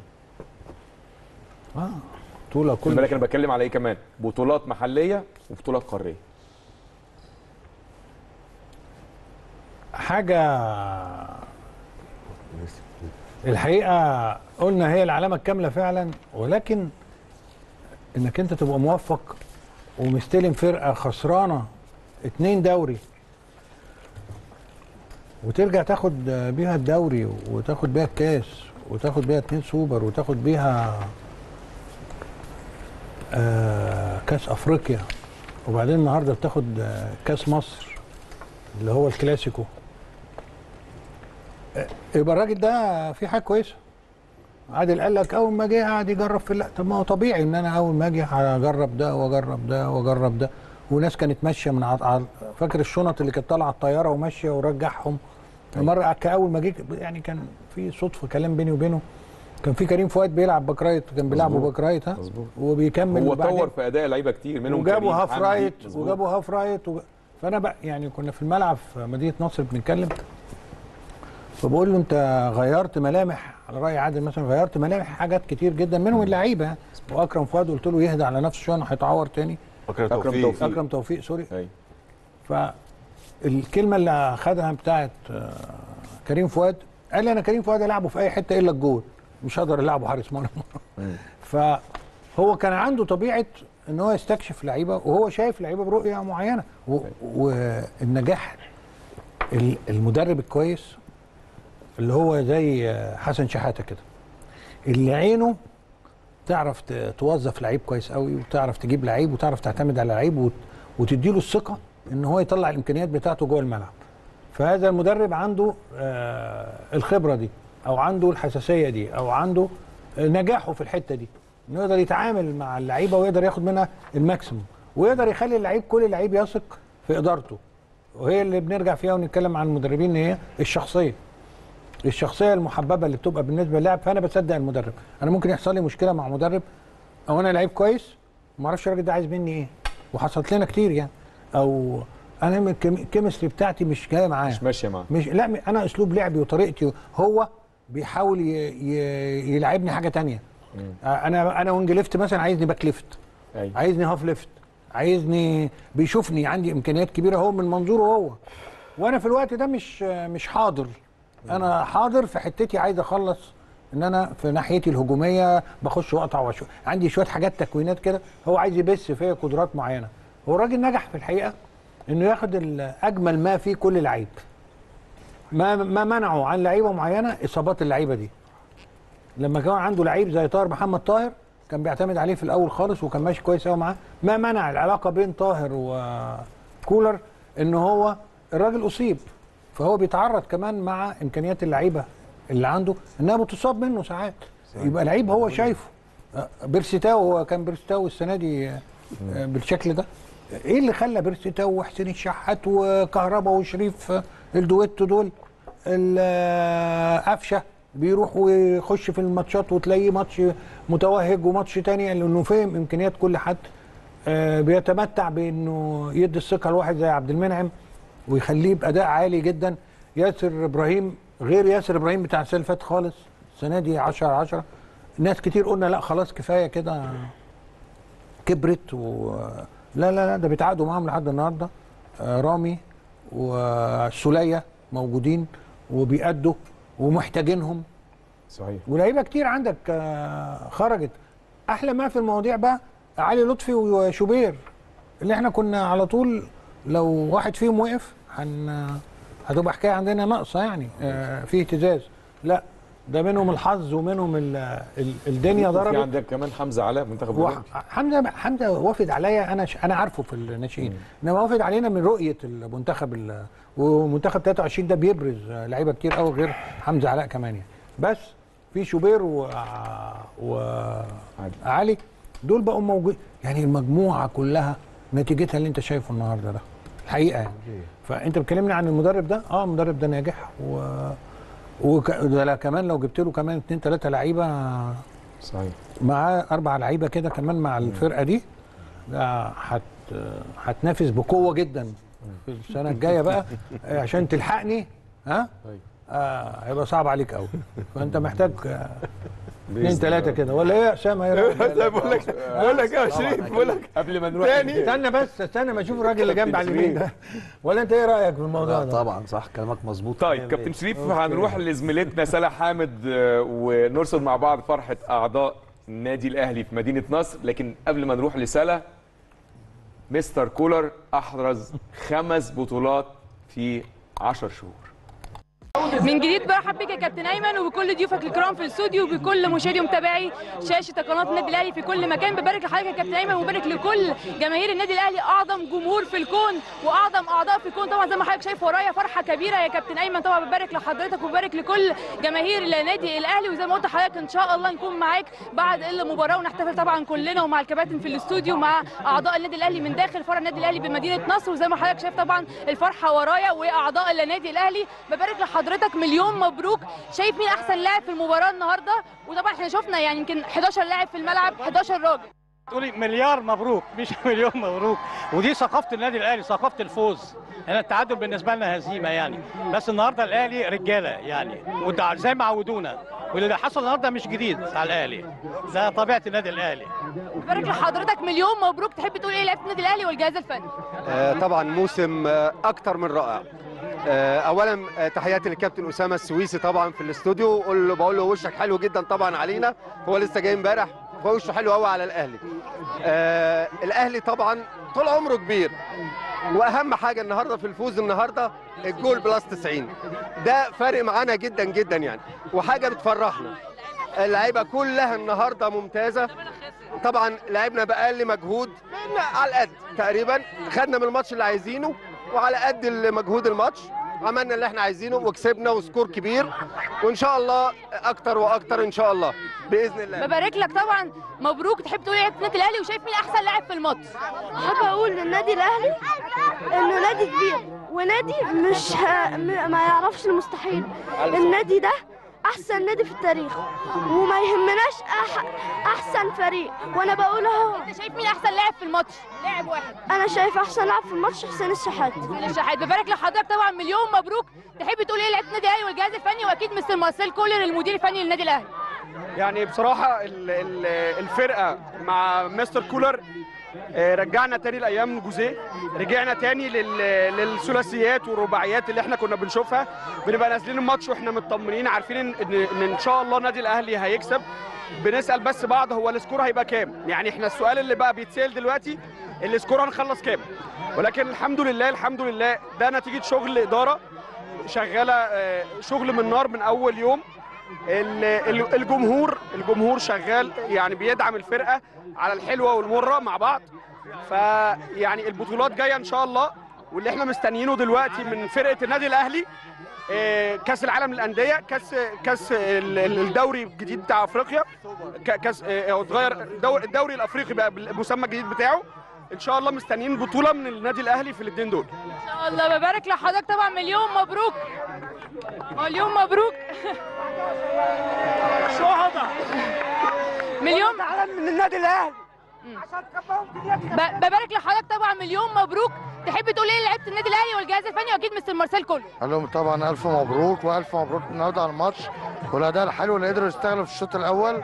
بطوله كل شهرين. انا بتكلم على ايه كمان؟ بطولات محليه وبطولات قاريه. حاجه الحقيقه قلنا هي العلامه الكامله فعلا، ولكن انك انت تبقى موفق ومستلم فرقه خسرانه 2 دوري وترجع تاخد بيها الدوري وتاخد بيها الكاس وتاخد بيها 2 سوبر وتاخد بيها كاس افريقيا، وبعدين النهارده بتاخد كاس مصر اللي هو الكلاسيكو، يبقى الراجل ده في حاجه كويسه. عادل قال لك اول ما جه قعد يجرب في اللعب. طب ما هو طبيعي ان انا اول ما اجي هجرب ده واجرب ده واجرب ده، وناس كانت ماشيه من فاكر الشنط اللي كانت طالعه الطياره وماشيه ورجعهم. مره كاول ما جه يعني كان في صدفه كلام بيني وبينه، كان في كريم فؤاد بيلعب باك رايت، كان بيلعبه باك رايت وبيكمل، هو طور في اداء لعيبه كتير منهم وجابوا هاف رايت وجابوا هاف رايت فانا بقى يعني كنا في الملعب في مدينه نصر بنتكلم، فبقول له انت غيرت ملامح على راي عادل مثلا، غيرت ملامح حاجات كتير جدا منهم اللعيبه واكرم فؤاد، قلت له يهدى على نفسه شويه هيتعور تاني. اكرم توفيق سوري. فالكلمه اللي خدها بتاعت كريم فؤاد قال لي انا كريم فؤاد العبه في اي حته الا الجول، مش هقدر العبه حارس مرمى. فهو كان عنده طبيعه ان هو يستكشف لعيبه، وهو شايف لعيبه برؤيه معينه، والنجاح المدرب الكويس اللي هو زي حسن شحاته كده، اللي عينه تعرف توظف لعيب كويس قوي، وتعرف تجيب لعيب، وتعرف تعتمد على لعيب، وتديله الثقه ان هو يطلع الامكانيات بتاعته جوه الملعب. فهذا المدرب عنده الخبره دي، او عنده الحساسيه دي، او عنده نجاحه في الحته دي، انه يقدر يتعامل مع اللعيبه ويقدر ياخد منها الماكسيموم، ويقدر يخلي اللعيب كل لعيب يثق في ادارته. وهي اللي بنرجع فيها ونتكلم عن المدربين، ان هي الشخصيه، الشخصيه المحببه اللي بتبقى بالنسبه للاعب. فانا بصدق المدرب. انا ممكن يحصل لي مشكله مع مدرب، او انا لعيب كويس ما اعرفش الراجل ده عايز مني ايه، وحصلت لنا كتير يعني، او انا الكيمستري بتاعتي مش جايه معاه، مش ماشيه معاه، مش، لا انا اسلوب لعبي وطريقتي، هو بيحاول يلعبني حاجه ثانيه. انا وينج ليفت مثلا، عايزني باك ليفت، عايزني هاف ليفت، عايزني، بيشوفني عندي امكانيات كبيره هو من منظوره هو، وانا في الوقت ده مش حاضر. انا حاضر في حتتي، عايز اخلص ان انا في ناحيتي الهجوميه بخش واقطع واشوف، عندي شويه حاجات تكوينات كده، هو عايز يبث فيا قدرات معينه. هو الراجل نجح في الحقيقه انه ياخد اجمل ما في كل لعيب. ما منعه عن لعيبه معينه اصابات اللعيبه دي. لما كان عنده لعيب زي طاهر، محمد طاهر كان بيعتمد عليه في الاول خالص وكان ماشي كويس قوي معاه، ما منع العلاقه بين طاهر وكولر ان هو الراجل اصيب، فهو بيتعرض كمان مع امكانيات اللعيبه اللي عنده انها بتصاب منه ساعات، يبقى لعيب هو شايفه. بيرستاو، هو كان بيرستاو السنه دي بالشكل ده. ايه اللي خلى بيرستاو وحسين الشحات وكهربا وشريف الدويتو دول القفشه بيروح ويخش في الماتشات، وتلاقيه ماتش متوهج وماتش تاني، لانه فهم امكانيات كل حد، بيتمتع بانه يدي الثقه لواحد زي عبد المنعم ويخليه باداء عالي جدا. ياسر ابراهيم غير ياسر ابراهيم بتاع السنه اللي فاتت خالص، السنه دي 10/10. ناس كتير قلنا لا خلاص كفايه كده كبرت، لا لا لا، ده بيتعاقدوا معاهم لحد النهارده. رامي والسوليه موجودين وبيأدوا ومحتاجينهم. صحيح. ولاعيبه كتير عندك خرجت. احلى ما في المواضيع بقى علي لطفي وشوبير، اللي احنا كنا على طول لو واحد فيهم وقف هتبقى حكايه عندنا ناقصه يعني، في اهتزاز. لا، ده منهم الحظ ومنهم الدنيا ضربت. في عندك كمان حمزه علاء منتخب البلد. حمزه وافد عليا، انا عارفه في الناشئين، انما وافد علينا من رؤيه المنتخب، ومنتخب 23 ده بيبرز لعيبه كتير قوي غير حمزه علاء كمان يعني. بس في شوبير وعلي دول بقوا موجودين يعني. المجموعه كلها نتيجتها اللي انت شايفه النهارده ده الحقيقه يعني. فانت بتكلمني عن المدرب ده، المدرب ده ناجح، وده كمان لو جبت له كمان 2-3 لعيبه، صحيح، معاه 4 لعيبه كده كمان مع الفرقه دي، ده هتنافس بقوه جدا في السنه الجايه بقى عشان تلحقني. ها؟ هيبقى صعب عليك قوي، فانت محتاج 2-3 كده، ولا ايه يا اسامه؟ بقول لك يا شريف، بقول لك قبل ما نروح تاني، استنى ما اشوف الراجل اللي جنب على اليمين ده، ولا انت ايه رايك في الموضوع ده؟ طبعا صح، كلامك مظبوط. طيب كابتن شريف، هنروح لزميلتنا سلا حامد ونرسل مع بعض فرحه اعضاء النادي الاهلي في مدينه نصر، لكن قبل ما نروح لسلا، مستر كولر احرز 5 بطولات في 10 شهور. من جديد برحب بك يا كابتن ايمن وبكل ضيوفك الكرام في الاستوديو وبكل مشاهدي ومتابعي شاشه قناه النادي الاهلي في كل مكان. ببارك لحضرتك يا كابتن ايمن، وبارك لكل جماهير النادي الاهلي، اعظم جمهور في الكون واعظم اعضاء في الكون. طبعا زي ما حضرتك شايف ورايا فرحه كبيره يا كابتن ايمن. طبعا ببارك لحضرتك وببارك لكل جماهير النادي الاهلي، وزي ما قلت لحضرتك ان شاء الله نكون معاك بعد المباراه ونحتفل طبعا كلنا ومع الكباتن في الاستوديو مع اعضاء النادي الاهلي من داخل فرع النادي الاهلي بمدينه نصر. وزي ما حضرتك شايف طبعا الفرحه ورايا واعضاء النادي الاهلي. ببارك حضرتك مليون مبروك. شايف مين احسن لاعب في المباراه النهارده؟ وطبعا احنا شفنا يعني يمكن 11 لاعب في الملعب، 11 راجل. تقولي مليار مبروك، مش مليون مبروك. ودي ثقافه النادي الاهلي، ثقافه الفوز. انا التعادل بالنسبه لنا هزيمه يعني، بس النهارده الاهلي رجاله يعني، زي ما عودونا، واللي حصل النهارده مش جديد على الاهلي، ده طبيعه النادي الاهلي. بارك لحضرتك مليون مبروك. تحب تقول ايه لعيبه النادي الاهلي والجهاز الفني؟ طبعا موسم اكتر من رائع. اولا تحياتي للكابتن اسامه السويسي طبعا في الاستوديو، بقول له وشك حلو جدا طبعا علينا، هو لسه جاي امبارح، وشه حلو قوي على الاهلي. الاهلي طبعا طول عمره كبير، واهم حاجه النهارده في الفوز النهارده الجول بلس 90، ده فارق معانا جدا جدا يعني، وحاجه بتفرحنا. اللعيبه كلها النهارده ممتازه، طبعا لعبنا باقل مجهود، على قد تقريبا خدنا من الماتش اللي عايزينه وعلى قد مجهود الماتش، عملنا اللي احنا عايزينه وكسبنا وسكور كبير، وان شاء الله اكتر واكتر ان شاء الله باذن الله. ببارك لك طبعا، مبروك. تحب تقول ايه في النادي الاهلي وشايف مين احسن لاعب في الماتش؟ احب اقول للنادي الاهلي انه نادي كبير ونادي مش ما يعرفش المستحيل. النادي ده احسن نادي في التاريخ وما يهمناش احسن فريق، وانا بقول اهو. انت شايف مين احسن لاعب في الماتش؟ لاعب واحد. انا شايف احسن لاعب في الماتش حسين الشحات. حسين الشحات. ببارك لحضرتك طبعا، مليون مبروك. تحب تقول ايه لعيبه النادي الاهلي والجهاز الفني واكيد مستر مارسيل كولر المدير الفني للنادي الاهلي؟ يعني بصراحه الفرقه مع مستر كولر رجعنا تاني لايام جوزيه، رجعنا تاني للثلاثيات والرباعيات اللي احنا كنا بنشوفها. بنبقى نازلين الماتش واحنا مطمنين، عارفين ان شاء الله النادي الاهلي هيكسب. بنسال بس بعض هو السكور هيبقى كام، يعني احنا السؤال اللي بقى بيتسال دلوقتي السكور هنخلص كام. ولكن الحمد لله الحمد لله ده نتيجه شغل اداره شغاله، شغل من نار من اول يوم. الجمهور شغال، يعني بيدعم الفرقه على الحلوه والمره مع بعض. فيعني البطولات جايه ان شاء الله، واللي احنا مستنيينه دلوقتي من فرقه النادي الاهلي كاس العالم للانديه، كاس الدوري الجديد بتاع افريقيا، كاس اتغير الدوري الافريقي بقى بالمسمى الجديد بتاعه. ان شاء الله مستنيين بطوله من النادي الاهلي في الاثنين دول ان شاء الله. ببارك لحضرتك طبعا، مليون مبروك. مليون مبروك. شهداء مليون علم من النادي الاهلي عشان تكفاهم دنيتك. ببارك لحضرتك طبعا، مليون مبروك. تحب تقول ايه لعيبه النادي الاهلي والجهاز الفني واكيد مستر مارسيل كولر؟ قال لهم طبعا الف مبروك، والف مبروك النهارده على الماتش والاداء الحلو اللي قدروا يشتغلوا في الشوط الاول.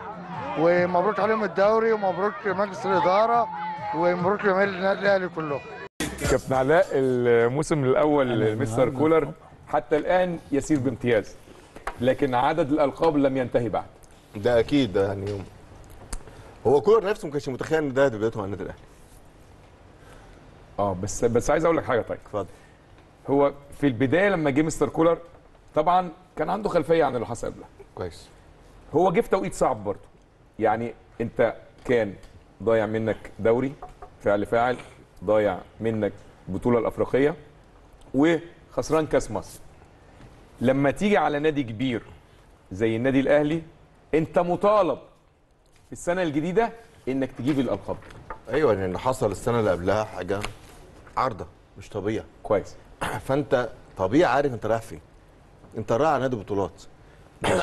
ومبروك عليهم الدوري، ومبروك لمجلس الاداره، ومبروك لجماهير النادي الاهلي كلهم. كابتن علاء، الموسم الاول لمستر كولر حتى الان يسير بامتياز، لكن عدد الالقاب لم ينتهي بعد. ده اكيد، ده يعني هو كولر نفسه ما كانش متخيل ان ده بدايته مع النادي الاهلي. بس عايز اقول لك حاجه. طيب اتفضل. هو في البدايه لما جه مستر كولر طبعا كان عنده خلفيه عن اللي حصل قبلها. كويس. هو جه في توقيت صعب برضه، يعني انت كان ضايع منك دوري فاعل، ضايع منك البطوله الافريقيه، وخسران كاس مصر. لما تيجي على نادي كبير زي النادي الاهلي انت مطالب السنه الجديده انك تجيب الالقاب. ايوه، لان يعني حصل السنه اللي قبلها حاجه عارضه مش طبيعي. كويس. فانت طبيعي عارف انت رايح فين، انت رايح على نادي بطولات.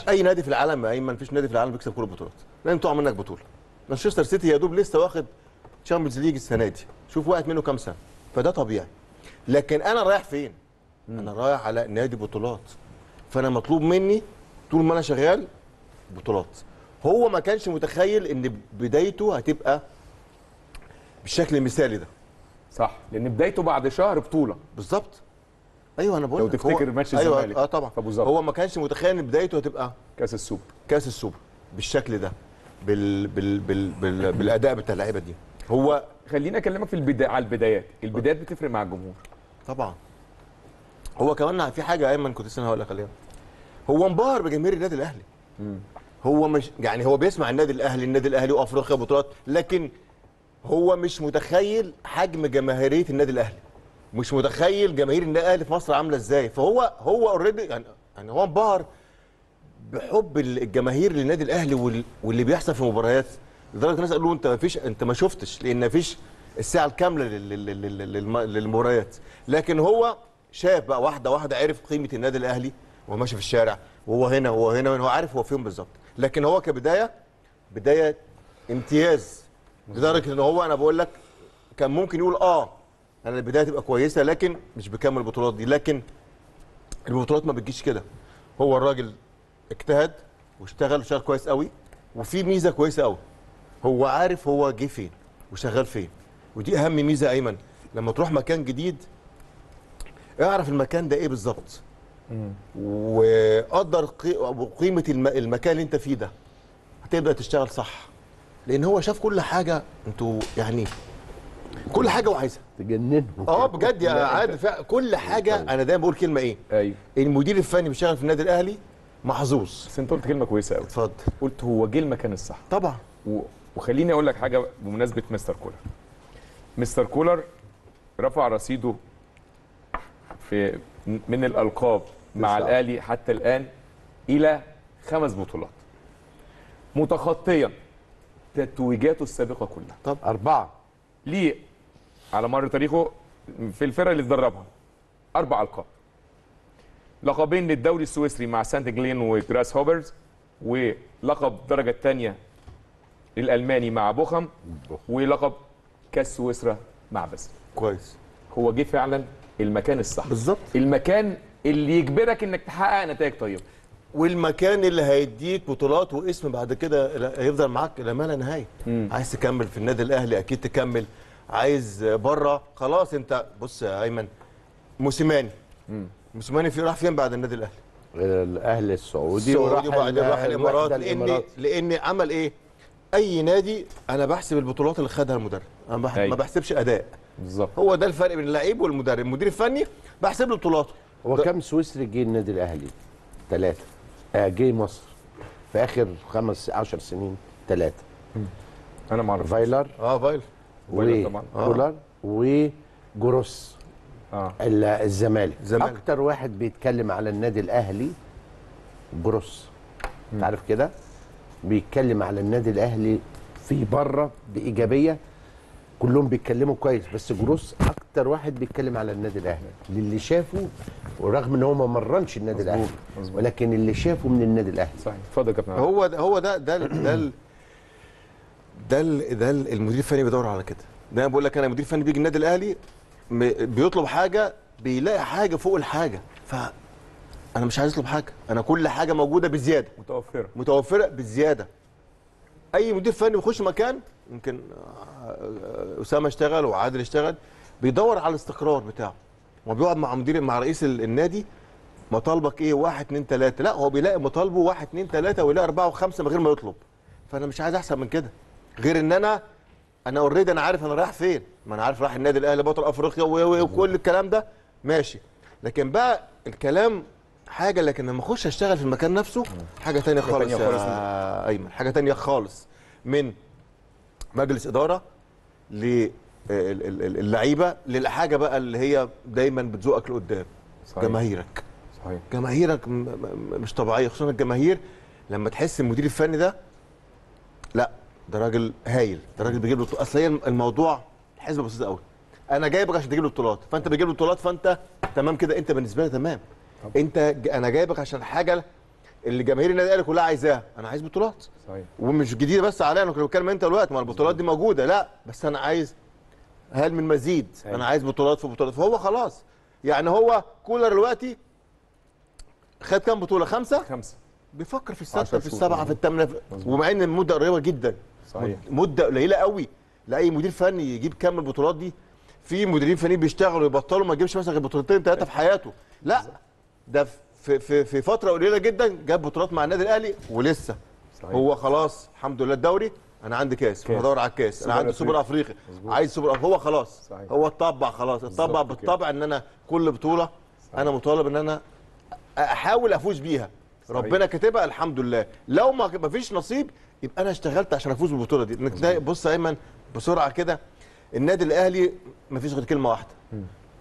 اي نادي في العالم يا ايمن، مفيش نادي في العالم بيكسب كل البطولات، لازم تقع منك بطوله. مانشستر سيتي يا دوب لسه واخد تشامبيونز ليج السنه دي، شوف وقت منه كام سنه، فده طبيعي. لكن انا رايح فين؟ انا رايح على نادي بطولات، فانا مطلوب مني طول ما انا شغال بطولات. هو ما كانش متخيل ان بدايته هتبقى بالشكل المثالي ده. صح، لان بدايته بعد شهر بطوله بالظبط. ايوه انا بقول لو تفتكر ماتش الزمالك. ايوه طبعا. هو ما كانش متخيل ان بدايته هتبقى كاس السوبر بالشكل ده، بالاداء بتاع اللعيبه دي. هو خليني اكلمك في البدايه، على البدايات بتفرق مع الجمهور طبعا. هو كمان في حاجه ايمن كنت لسه هقول لك عليها، هو انبهر بجماهير النادي الاهلي. هو مش يعني هو بيسمع النادي الاهلي النادي الاهلي وافريقيا بطولات، لكن هو مش متخيل حجم جماهيريه النادي الاهلي، مش متخيل جماهير النادي الاهلي في مصر عامله ازاي. فهو اوريدي يعني هو انبهر بحب الجماهير للنادي الاهلي واللي بيحصل في مباريات، لدرجه الناس قالوا له انت ما شفتش، لان ما فيش الساعه الكامله للمباريات. لكن هو شاف بقى واحده واحده، عرف قيمه النادي الاهلي وهو ماشي في الشارع، وهو هنا وهو هنا، وهو عارف هو فين بالظبط. لكن هو كبدايه امتياز، لدرجه ان هو انا بقول لك كان ممكن يقول انا البدايه تبقى كويسه لكن مش بكمل البطولات دي. لكن البطولات ما بتجيش كده، هو الراجل اجتهد واشتغل كويس قوي. وفي ميزه كويسه قوي، هو عارف هو جه فين وشغال فين، ودي اهم ميزه ايمن. لما تروح مكان جديد اعرف المكان ده ايه بالظبط، وقدر قيمه المكان اللي انت فيه ده، هتبدا تشتغل صح. لان هو شاف كل حاجه، انتوا يعني كل حاجه وعايزها تجننه. بجد يا عادل، كل حاجه. انا دايما بقول كلمه ايه؟ ايوه، المدير الفني بيشتغل في النادي الاهلي محظوظ. بس انت قلت كلمه كويسه قوي. اتفضل. قلت هو جه المكان الصح. طبعا. وخليني اقول لك حاجه بمناسبه مستر كولر. مستر كولر رفع رصيده من الألقاب مع الأهلي حتى الآن إلى 5 بطولات، متخطيا تتويجاته السابقة كلها. طب 4 ليه على مر تاريخه في الفرقة اللي اتدربها، 4 ألقاب، لقبين للدوري السويسري مع سانت جلين وجراس هوبرز، ولقب الدرجة الثانية للألماني مع بوخم، ولقب كاس سويسرا مع باسل. كويس، هو جه فعلا المكان الصح بالظبط، المكان اللي يجبرك انك تحقق نتائج طيبه، والمكان اللي هيديك بطولات واسم بعد كده هيفضل معاك لما لا نهايه. عايز تكمل في النادي الاهلي اكيد تكمل، عايز بره خلاص. انت بص يا ايمن، موسيماني في راح فين بعد النادي الاهلي؟ الاهلي السعودي، وبعد راح الامارات، لان عمل ايه؟ اي نادي انا بحسب البطولات اللي خدها المدرب، انا ما بحسبش اداء. بالظبط، هو ده الفرق بين اللعيب والمدرب، المدير الفني بحسب له بطولاته. هو كام سويسري جه النادي الاهلي؟ 3. جه مصر في اخر 10 سنين 3. انا ما اعرف. فايلر فايلر طبعا، كولر وجروس. الزمالك اكتر واحد بيتكلم على النادي الاهلي جروس، عارف كده، بيتكلم على النادي الاهلي في بره بايجابيه، كلهم بيتكلموا كويس، بس جروس اكتر واحد بيتكلم على النادي الاهلي للي شافه، ورغم ان هو ما مرنش النادي الاهلي ولكن اللي شافه من النادي الاهلي. صحيح، اتفضل يا كابتن. هو ده هو ده ده ده ده المدير الفني بيدور على كده. ده انا بقول لك، انا المدير الفني بيجي النادي الاهلي بيطلب حاجه، بيلاقي حاجه فوق الحاجه، ف انا مش عايز اطلب حاجه، انا كل حاجه موجوده بزياده، متوفره بزياده. اي مدير فني بيخش مكان، يمكن اسامه اشتغل وعادل اشتغل، بيدور على الاستقرار بتاعه، وبيقعد مع مدير مع رئيس النادي، مطالبك ايه؟ 1 2 3. لا، هو بيلاقي مطالبه 1 2 3 ويلاقي 4 و5 من غير ما يطلب. فانا مش عايز احسن من كده، غير ان انا اوريدي انا عارف انا رايح فين، ما انا عارف رايح النادي الاهلي بطل افريقيا وكل الكلام ده ماشي. لكن بقى الكلام حاجه، لكن لما اخش اشتغل في المكان نفسه حاجه ثانيه خالص يا ايمن، حاجه ثانيه خالص، من مجلس اداره للعيبه للحاجه بقى اللي هي دايما بتزوقك لقدام. صحيح. جماهيرك. صحيح، جماهيرك مش طبيعيه، خصوصا الجماهير لما تحس المدير الفني ده لا ده راجل هايل، ده راجل بيجيب له بطولات. اصل هي الموضوع حسبه بسيطه قوي، انا جايبك عشان تجيب له بطولات، فانت بتجيب له بطولات، فانت تمام كده، انت بالنسبه لي تمام. انت انا جايبك عشان حاجه اللي جماهير النادي الاهلي كلها عايزاها، انا عايز بطولات. صحيح، ومش جديده بس عليا، انا كنت بتكلم انت دلوقتي، ما البطولات دي موجوده، لا بس انا عايز هل من مزيد. صحيح، انا عايز بطولات في بطولات. فهو خلاص يعني، هو كولر دلوقتي خد كام بطوله؟ 5 بيفكر في 6 في 7 في 8، ومع ان المده قريبه جدا. صحيح، مده قليله قوي لاي مدير فني يجيب كام البطولات دي. في مديرين فنيين بيشتغلوا يبطلوا، ما يجيبش مثلا غير بطولتين 3 في حياته، لا ده في فتره قليله جدا جاب بطولات مع النادي الاهلي ولسه. صحيح، هو خلاص الحمد لله الدوري، انا عندي كاس، بدور على الكاس، انا عندي سوبر افريقي، عايز سوبر أفريقي. هو خلاص. صحيح، هو اتطبع خلاص، اتطبع بالطبع ان انا كل بطوله. صحيح، انا مطالب ان انا احاول افوز بيها. صحيح، ربنا كاتبها الحمد لله، لو ما فيش نصيب يبقى انا اشتغلت عشان افوز بالبطوله دي. انك بص يا ايمن بسرعه كده، النادي الاهلي ما فيش غير كلمه واحده،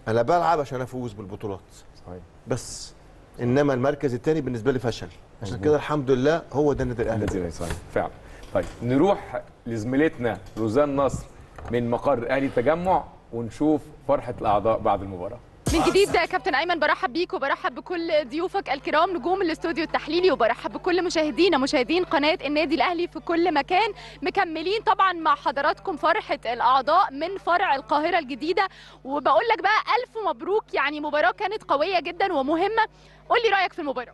انا بلعب عشان افوز بالبطولات. صحيح، بس انما المركز الثاني بالنسبه لي فشل، عشان كده الحمد لله هو ده النادي الاهلي فعلا. طيب نروح لزميلتنا روزان نصر من مقر اهلي التجمع ونشوف فرحه الاعضاء بعد المباراه. من جديد يا كابتن ايمن، برحب بيك وبرحب بكل ضيوفك الكرام نجوم الاستوديو التحليلي، وبرحب بكل مشاهدين قناه النادي الاهلي في كل مكان. مكملين طبعا مع حضراتكم فرحه الاعضاء من فرع القاهره الجديده، وبقول لك بقى الف مبروك، يعني مباراه كانت قويه جدا ومهمه. قول لي رايك في المباراه.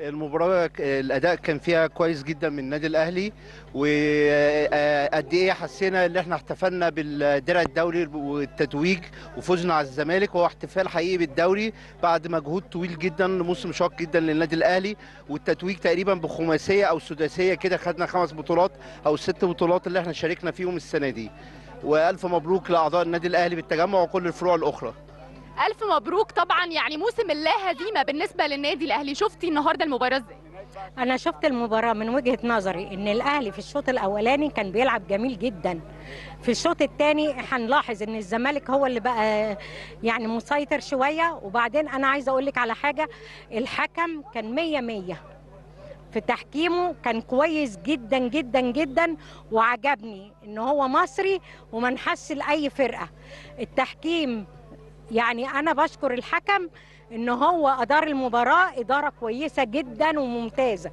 المباراه الاداء كان فيها كويس جدا من النادي الاهلي، وقد ايه حسينا ان احنا احتفلنا بالدرع الدوري والتتويج، وفوزنا على الزمالك، وهو احتفال حقيقي بالدوري بعد مجهود طويل جدا، موسم شاق جدا للنادي الاهلي، والتتويج تقريبا بخماسيه او سداسيه كده، خدنا 5 بطولات او 6 بطولات اللي احنا شاركنا فيهم السنه دي. والف مبروك لاعضاء النادي الاهلي بالتجمع وكل الفروع الاخرى. الف مبروك. طبعا يعني موسم لا هزيمه بالنسبه للنادي الاهلي، شفتي النهارده المباراه ازاي؟ أنا شفت المباراة من وجهة نظري إن الأهلي في الشوط الأولاني كان بيلعب جميل جدا. في الشوط الثاني هنلاحظ إن الزمالك هو اللي بقى يعني مسيطر شوية. وبعدين أنا عايزة أقول لك على حاجة، الحكم كان 100 في تحكيمه، كان كويس جدا جدا جدا، وعجبني إن هو مصري وما نحسش لأي فرقة. التحكيم يعني أنا بشكر الحكم إن هو أدار المباراة إدارة كويسة جدا وممتازة.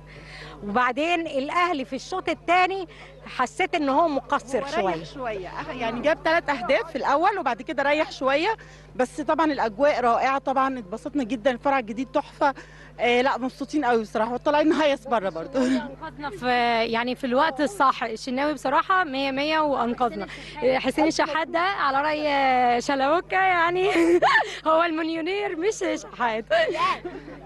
وبعدين الأهلي في الشوط الثاني حسيت إن هو مقصر شوية، يعني جاب 3 أهداف في الأول وبعد كده ريح شوية. بس طبعا الأجواء رائعة، طبعا اتبسطنا جدا، الفرع الجديد تحفة. لا مبسوطين قوي بصراحة، وطالعين هيص بره برضه. انقذنا في يعني في الوقت الصح، الشناوي بصراحة 100 وأنقذنا. حسين الشحات ده على رأي شلاوكة يعني هو المليونير مش شحات.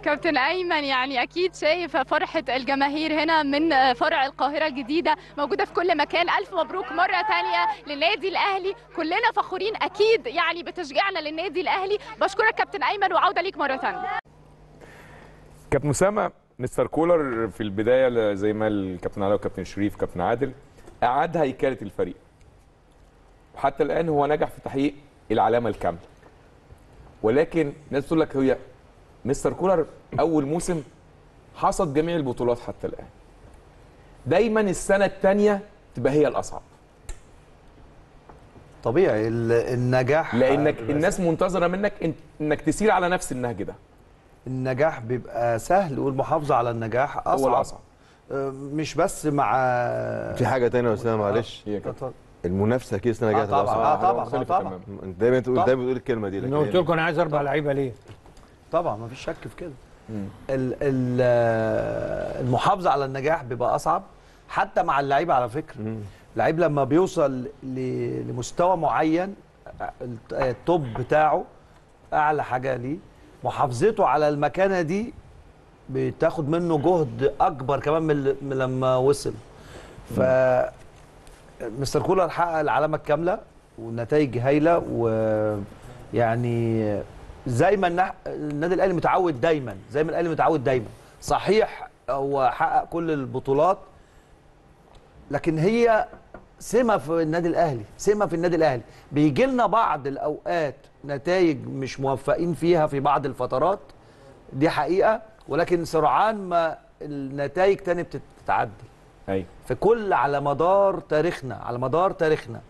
كابتن أيمن يعني أكيد شايف فرحة الجماهير هنا من فرع القاهرة الجديدة موجودة في كل مكان. ألف مبروك مرة تانية للنادي الأهلي، كلنا فخورين أكيد يعني بتشجيعنا للنادي الأهلي. بشكرك كابتن أيمن وعودة ليك مرة تانية. كابتن أسامة، مستر كولر في البداية زي ما الكابتن علاء وكابتن شريف كابتن عادل أعاد هيكلة الفريق، وحتى الآن هو نجح في تحقيق العلامة الكاملة. ولكن الناس بتقول لك هي مستر كولر أول موسم حصد جميع البطولات حتى الآن، دايما السنة الثانية تبقى هي الأصعب. طبيعي النجاح، لأنك الناس منتظرة منك إنك تسير على نفس النهج ده. النجاح بيبقى سهل والمحافظه على النجاح اصعب. مش بس مع في حاجه ثانيه يا استاذ، معلش المنافسه كده السنه الجايه هتبقى اصعب. طبعا انت دايما تقول الكلمه دي. انا قلت لكم انا عايز 4 لعيبه ليه؟ طبعا ما فيش شك في كده. المحافظه على النجاح بيبقى اصعب حتى مع اللعيبه على فكره. اللعيب لما بيوصل لمستوى معين التوب بتاعه اعلى حاجه ليه، محافظته على المكانه دي بتاخد منه جهد اكبر كمان من لما وصل. ف مستر كولر حقق العلامه الكامله ونتائج هايله، ويعني زي ما النادي الاهلي متعود دايما صحيح هو حقق كل البطولات، لكن هي سمه في النادي الاهلي، بيجي لنا بعض الاوقات نتائج مش موفقين فيها في بعض الفترات دي حقيقه، ولكن سرعان ما النتائج تاني بتتعدل. ايوه في كل على مدار تاريخنا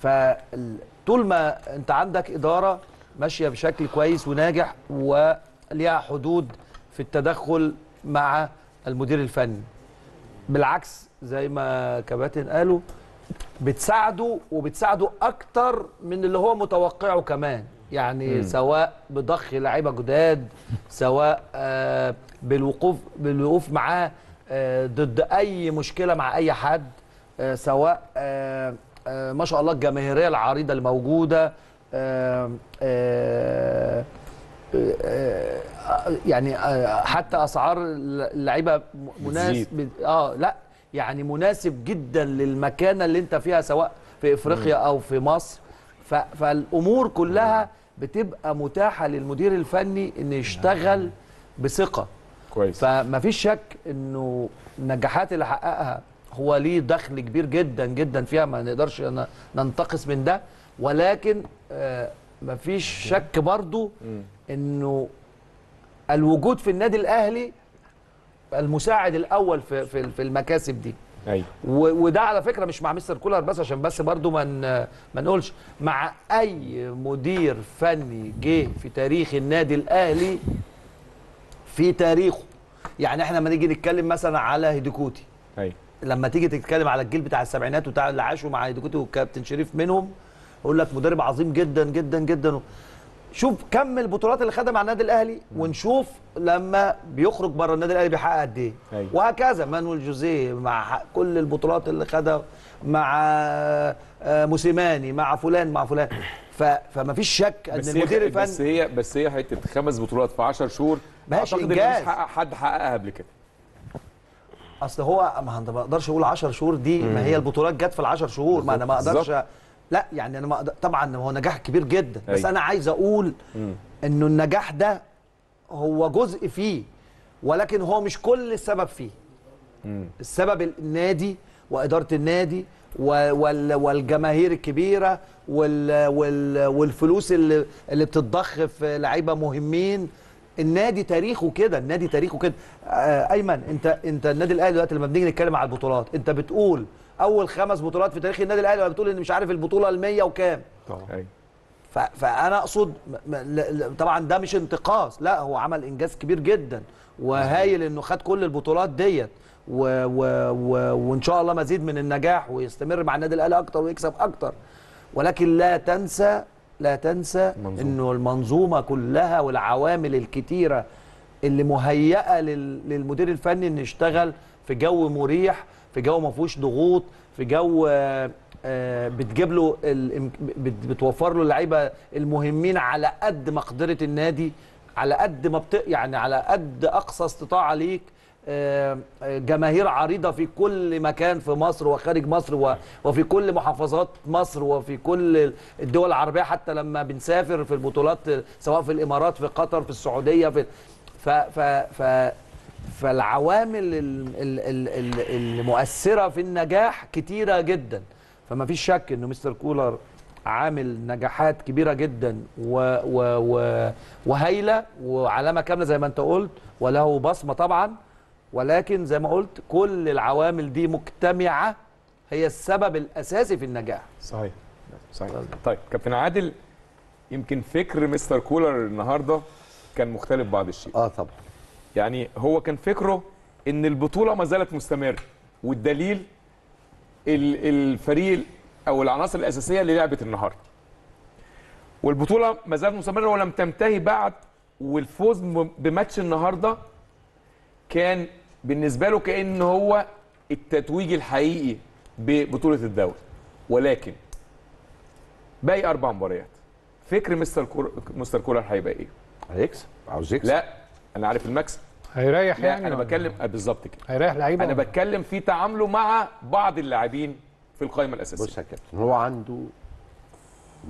فطول ما انت عندك اداره ماشيه بشكل كويس وناجح وليها حدود في التدخل مع المدير الفني، بالعكس زي ما كباتن قالوا بتساعده اكتر من اللي هو متوقعه كمان، يعني سواء بضخ لعيبه جداد، سواء بالوقوف معاه ضد اي مشكله مع اي حد، سواء ما شاء الله الجماهيريه العريضه اللي موجوده، يعني حتى اسعار اللعيبه مناسب لا يعني مناسب جدا للمكانه اللي انت فيها سواء في افريقيا او في مصر. فالامور كلها بتبقى متاحه للمدير الفني ان يشتغل بثقه كويس. فما فيش شك انه النجاحات اللي حققها هو ليه دخل كبير جدا جدا فيها، ما نقدرش ننتقص من ده، ولكن ما فيش شك برضو انه الوجود في النادي الاهلي المساعد الاول في المكاسب دي. ايوه وده على فكره مش مع مستر كولر بس، عشان بس برضو ما نقولش، مع اي مدير فني جه في تاريخ النادي الاهلي في تاريخه. يعني احنا لما نيجي نتكلم مثلا على هيديكوتي، ايوه لما تيجي تتكلم على الجيل بتاع السبعينات وبتاع اللي عاشوا مع هيديكوتي والكابتن شريف منهم، اقول لك مدرب عظيم جدا جدا جدا. شوف كم البطولات اللي خدها مع النادي الاهلي، ونشوف لما بيخرج بره النادي الاهلي بيحقق قد ايه. وهكذا مانويل جوزيه مع كل البطولات اللي خدها مع موسيماني مع فلان مع فلان. فما فيش شك ان المدير الفني بس هي حته 5 بطولات في 10 شهور ماشي انجاز، اعتقد مش حد حققها قبل كده. اصل هو ما اقدرش اقول 10 شهور دي، ما هي البطولات جت في ال10 شهور، ما انا ما اقدرش لا يعني انا طبعا هو نجاح كبير جدا، بس انا عايز اقول انه النجاح ده هو جزء فيه، ولكن هو مش كل السبب فيه. السبب النادي وإدارة النادي والجماهير الكبيرة والفلوس اللي بتتضخ في لعيبة مهمين. النادي تاريخه كده، النادي تاريخه كده. أيمن، أنت النادي الأهلي دلوقتي لما بنيجي نتكلم على البطولات، أنت بتقول أول 5 بطولات في تاريخ النادي الأهلي، ولا بتقول إن مش عارف البطولة ال100 وكام؟ طبعا. فأنا أقصد طبعا ده مش انتقاص، لا هو عمل إنجاز كبير جدا وهايل إنه خد كل البطولات ديت، وإن شاء الله مزيد من النجاح ويستمر مع النادي الأهلي أكتر ويكسب أكتر. ولكن لا تنسى إنه المنظومة كلها والعوامل الكتيرة اللي مهيئة للمدير الفني إنه يشتغل في جو مريح، في جو ما فيهوش ضغوط، في جو بتجيب له بتوفر له اللعيبه المهمين على قد مقدره النادي، على قد ما يعني على قد اقصى استطاعه ليك. جماهير عريضه في كل مكان في مصر وخارج مصر وفي كل محافظات مصر وفي كل الدول العربيه، حتى لما بنسافر في البطولات سواء في الامارات، في قطر، في السعوديه، في فالعوامل المؤثره في النجاح كتيره جدا. فما فيش شك انه مستر كولر عامل نجاحات كبيره جدا وهايله وعلامه كامله زي ما انت قلت، وله بصمه طبعا. ولكن زي ما قلت كل العوامل دي مجتمعه هي السبب الاساسي في النجاح. صحيح صحيح. طيب كابتن عادل، يمكن فكر مستر كولر النهارده كان مختلف بعض الشيء. طبعا. يعني هو كان فكره ان البطوله ما زالت مستمره، والدليل الفريق او العناصر الاساسيه للعبه النهارده، والبطوله ما زالت مستمره ولم تنتهي بعد. والفوز بماتش النهارده كان بالنسبه له كأن هو التتويج الحقيقي ببطوله الدوري. ولكن باقي 4 مباريات، فكر مستر كولر هيبقى ايه؟ هيكسب، عاوز يكسب. لا انا عارف المكسب هيريح، لا يعني انا بتكلم بالظبط كده هيريح لعيبه. انا بتكلم في تعامله مع بعض اللاعبين في القائمه الاساسيه. بص يا كابتن، هو عنده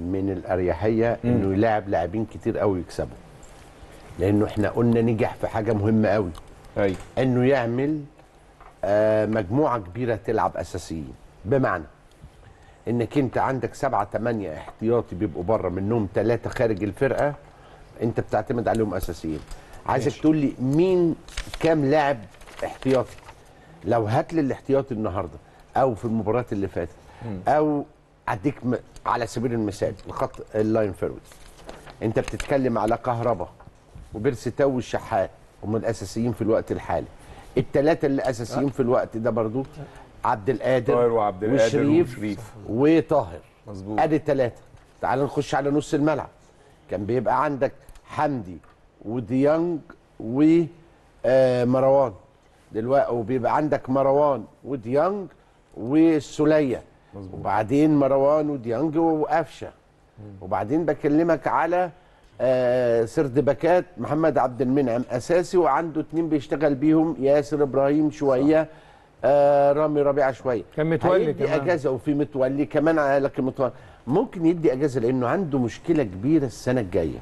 من الاريحيه انه يلاعب لاعبين كتير قوي يكسبوا، لانه احنا قلنا نجح في حاجه مهمه قوي، ايوه، انه يعمل مجموعه كبيره تلعب اساسيين. بمعنى انك انت عندك 7 8 احتياطي بيبقوا بره، منهم 3 خارج الفرقه انت بتعتمد عليهم اساسيين. عايزك تقول لي مين كام لاعب احتياطي؟ لو هات لي الاحتياطي النهارده او في المباريات اللي فاتت، او اديك على سبيل المثال الخط اللاين فورورد، انت بتتكلم على كهربا وبيرستاو والشحات، هم الاساسيين في الوقت الحالي. ال3 اللي اساسيين في الوقت ده برضو عبد القادر وشريف وطاهر، مظبوط، ادي 3. تعال نخش على نص الملعب، كان بيبقى عندك حمدي وديانج ومروان دلوقتي، وبيبقى عندك مروان وديانج والسوليه، وبعدين مروان وديانج وقفشه، وبعدين بكلمك على سرد باكات محمد عبد المنعم اساسي، وعنده 2 بيشتغل بيهم ياسر ابراهيم شويه، رامي ربيعه شويه، كان متولي دي اجازه، وفي متولي كمان. لكن متولي ممكن يدي اجازه لانه عنده مشكله كبيره السنه الجايه.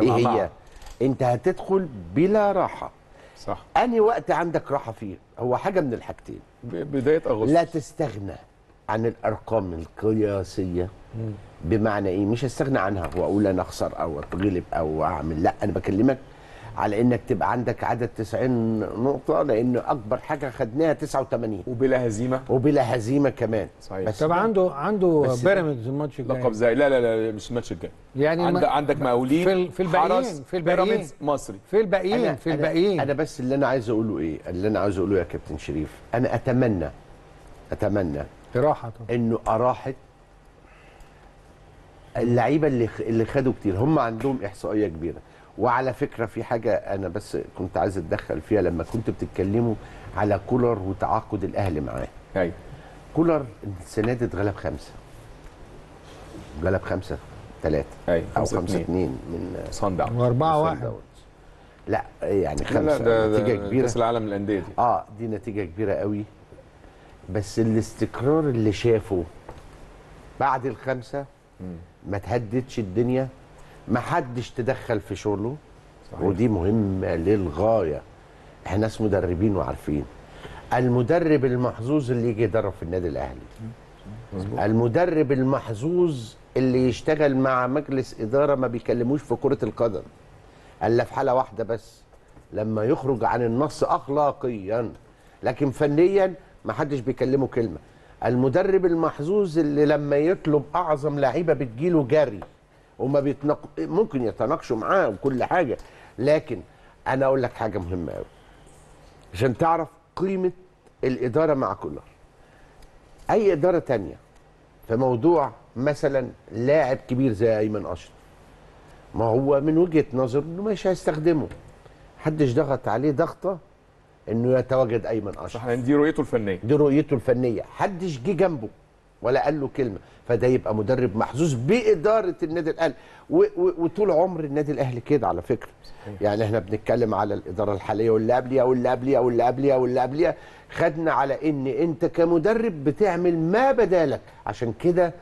ايه هي؟ انت هتدخل بلا راحه، صح؟ اني وقت عندك راحه فيه هو حاجه من الحاجتين، بدايه اغسطس. لا تستغنى عن الارقام القياسيه. بمعنى ايه؟ مش هستغنى عنها واقول انا اخسر او اتغلب او اعمل، لا انا بكلمك على انك تبقى عندك عدد 90 نقطه، لان اكبر حاجه خدناها 89 وبلا هزيمه كمان. صحيح. بس طبعا عنده بيراميدز الماتش الجاي، لقب زي لا مش الماتش الجاي، يعني عندك مقاولين في الباقيين بيراميدز مصري، في الباقيين. انا بس اللي انا عايز اقوله يا كابتن شريف، انا اتمنى راحه، انه اراحه اللعيبه اللي خدوا كتير. هم عندهم احصائيه كبيره. وعلى فكرة في حاجة أنا بس كنت عايز أتدخل فيها، لما كنت بتتكلموا على كولر وتعاقد الأهلي معاه. أيوه. كولر السنة دي اتغلب 5. اتغلب 5-3. أيوه. أو 5-2 من صن داونز. و4-1. لا يعني 5. ده نتيجة كبيرة. كأس العالم للأندية دي. دي نتيجة كبيرة قوي. بس الاستقرار اللي شافه بعد ال5 ما تهدتش الدنيا. ما حدش تدخل في شغله. صحيح. ودي مهمة للغاية. احنا ناس مدربين وعارفين. المدرب المحظوظ اللي يجي يدرب في النادي الاهلي، المدرب المحظوظ اللي يشتغل مع مجلس اداره ما بيكلموش في كره القدم الا في حاله واحده بس، لما يخرج عن النص اخلاقيا، لكن فنيا ما حدش بيكلمه كلمه. المدرب المحظوظ اللي لما يطلب اعظم لعيبه بتجيله جري وما ممكن يتناقشوا معاه وكل حاجه، لكن انا اقول لك حاجه مهمه قوي عشان تعرف قيمه الاداره مع كولر. اي اداره ثانيه في موضوع مثلا لاعب كبير زي ايمن اشرف، ما هو من وجهه نظره انه مش هيستخدمه، محدش ضغط عليه ضغطه انه يتواجد ايمن اشرف، صح؟ دي رؤيته الفنيه، محدش جه جنبه ولا قال له كلمه، فده يبقى مدرب محظوظ باداره النادي الاهلي. وطول عمر النادي الاهلي كده على فكره، يعني احنا بنتكلم على الاداره الحاليه واللي قبليها واللي قبليها واللي قبليها واللي قبليها، خدنا على ان انت كمدرب بتعمل ما بدالك. عشان كده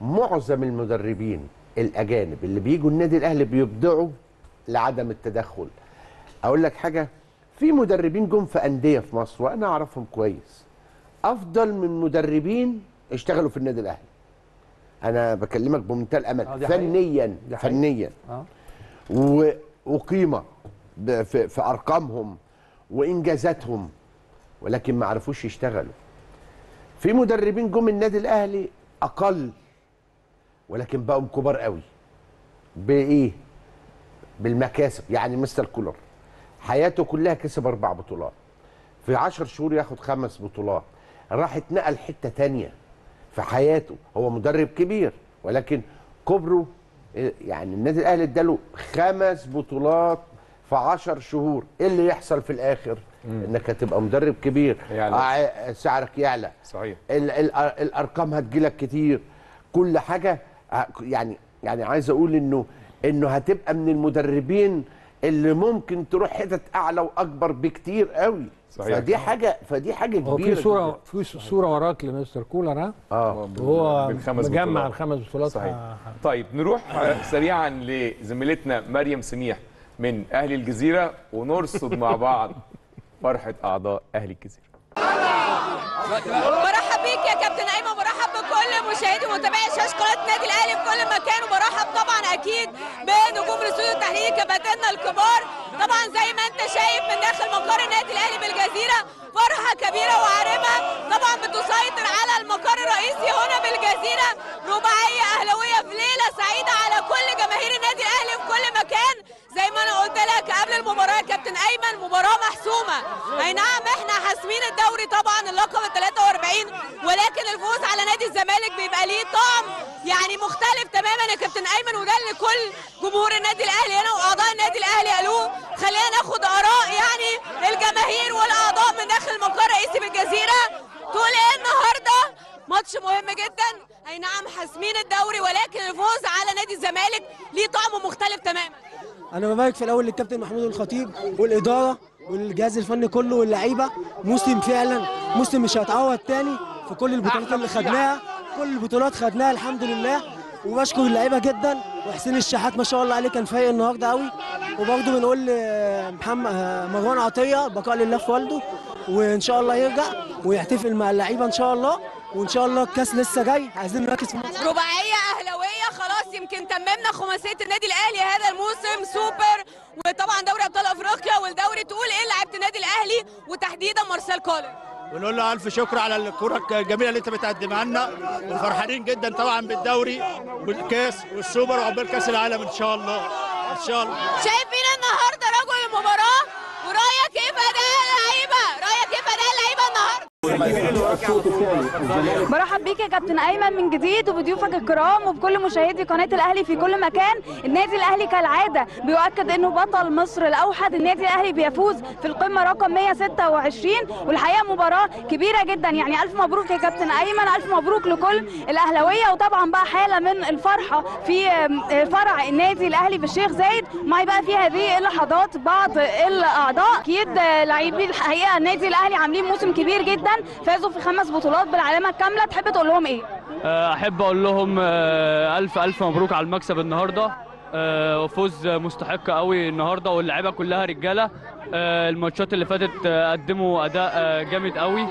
معظم المدربين الاجانب اللي بيجوا النادي الاهلي بيبدعوا لعدم التدخل. اقول لك حاجه، في مدربين جم في انديه في مصر وانا اعرفهم كويس افضل من مدربين اشتغلوا في النادي الاهلي. انا بكلمك بمنتهى الامل، فنيا فنيا وقيمه في ارقامهم وانجازاتهم، ولكن ما عرفوش يشتغلوا. في مدربين جم النادي الاهلي اقل ولكن بقوا كبار قوي. بايه؟ بالمكاسب. يعني مستر كولر حياته كلها كسب 4 بطولات، في 10 شهور ياخد 5 بطولات، راح اتنقل حته ثانيه في حياته. هو مدرب كبير ولكن كبره يعني النادي الاهلي اداله 5 بطولات في 10 شهور. ايه اللي يحصل في الاخر؟ انك هتبقى مدرب كبير، سعرك يعلى، صحيح، الارقام هتجيلك كتير، كل حاجه. يعني عايز اقول انه هتبقى من المدربين اللي ممكن تروح حتت اعلى واكبر بكتير قوي. صحيح. فدي حاجه كبيره. في صوره وراك لمستر كولر، ها؟ وهو مجمع ال5 بطولات. صحيح. طيب نروح سريعا لزميلتنا مريم سميح من اهل الجزيره ونرصد مع بعض فرحه اعضاء اهل الجزيره. برحب بيك يا كابتن ايمن، برحب بكل مشاهدي ومتابعي شاشه قناه النادي الاهلي في كل مكان، وبرحب طبعا اكيد بنجوم الاستوديو التحليلي كباتننا الكبار. طبعا زي ما انت شايف من داخل مقر النادي الاهلي بالجزيره فرحه كبيره وعارمه، طبعا بتسيطر على المقر الرئيسي هنا بالجزيره رباعيه اهلاويه في ليله سعيده على كل جماهير النادي الاهلي في كل مكان. زي ما انا قلت لك قبل المباراه يا كابتن ايمن، مباراه محسومه. اي نعم احنا حاسمين الدوري طبعا اللقب ال 43، ولكن الفوز على نادي الزمالك بيبقى ليه طعم يعني مختلف تماما يا كابتن ايمن، وده اللي كل جمهور النادي الاهلي هنا واعضاء النادي الاهلي قالوه. خلينا ناخد اراء يعني الجماهير والاعضاء من داخل المقر الرئيسي بالجزيره. تقول ايه النهارده؟ ماتش مهم جدا، اي نعم حاسمين الدوري، ولكن الفوز على نادي الزمالك ليه طعم مختلف تماما. انا ببارك في الاول للكابتن محمود الخطيب والاداره والجهاز الفني كله واللعيبه. موسم فعلا موسم مش هيتعوض تاني في كل البطولات اللي خدناها، كل البطولات خدناها الحمد لله. وبشكر اللعيبه جدا، وحسين الشحات ما شاء الله عليه كان فايق النهارده قوي، وبرده بنقول محمد مروان عطيه بقاء لله في والده، وان شاء الله يرجع ويحتفل مع اللعيبه ان شاء الله، وان شاء الله الكاس لسه جاي، عايزين نركز في رباعيه اهلاويه. خلاص يمكن تممنا خماسيه النادي الاهلي هذا الموسم، سوبر وطبعا دوري ابطال افريقيا والدوري. تقول ايه لعيبه النادي الاهلي وتحديدا مارسيل كولر؟ بنقول له الف شكر على الكوره الجميله اللي انت بتقدمها لنا، وفرحانين جدا طبعا بالدوري والكاس والسوبر وعقبال كاس العالم ان شاء الله. ان شاء الله شايفين النهارده رجل المباراه، ورايك ايه في اداء اللعيبه؟ رايك ايه في اداء اللعيبه النهارده؟ برحب بيك يا كابتن ايمن من جديد وبضيوفك الكرام وبكل مشاهدي قناه الاهلي في كل مكان. النادي الاهلي كالعاده بيؤكد انه بطل مصر الاوحد، النادي الاهلي بيفوز في القمه رقم 126، والحقيقه مباراه كبيره جدا. يعني الف مبروك يا كابتن ايمن، الف مبروك لكل الاهلاويه. وطبعا بقى حاله من الفرحه في فرع النادي الاهلي في الشيخ زايد، معي بقى في هذه اللحظات بعض الاعضاء. اكيد لاعبي الحقيقه النادي الاهلي عاملين موسم كبير جدا، فازوا في 5 بطولات بالعلامه الكامله. تحب تقول لهم ايه؟ احب اقول لهم الف مبروك على المكسب النهارده، وفوز مستحق قوي النهارده، واللاعيبه كلها رجاله. الماتشات اللي فاتت قدموا اداء جامد قوي،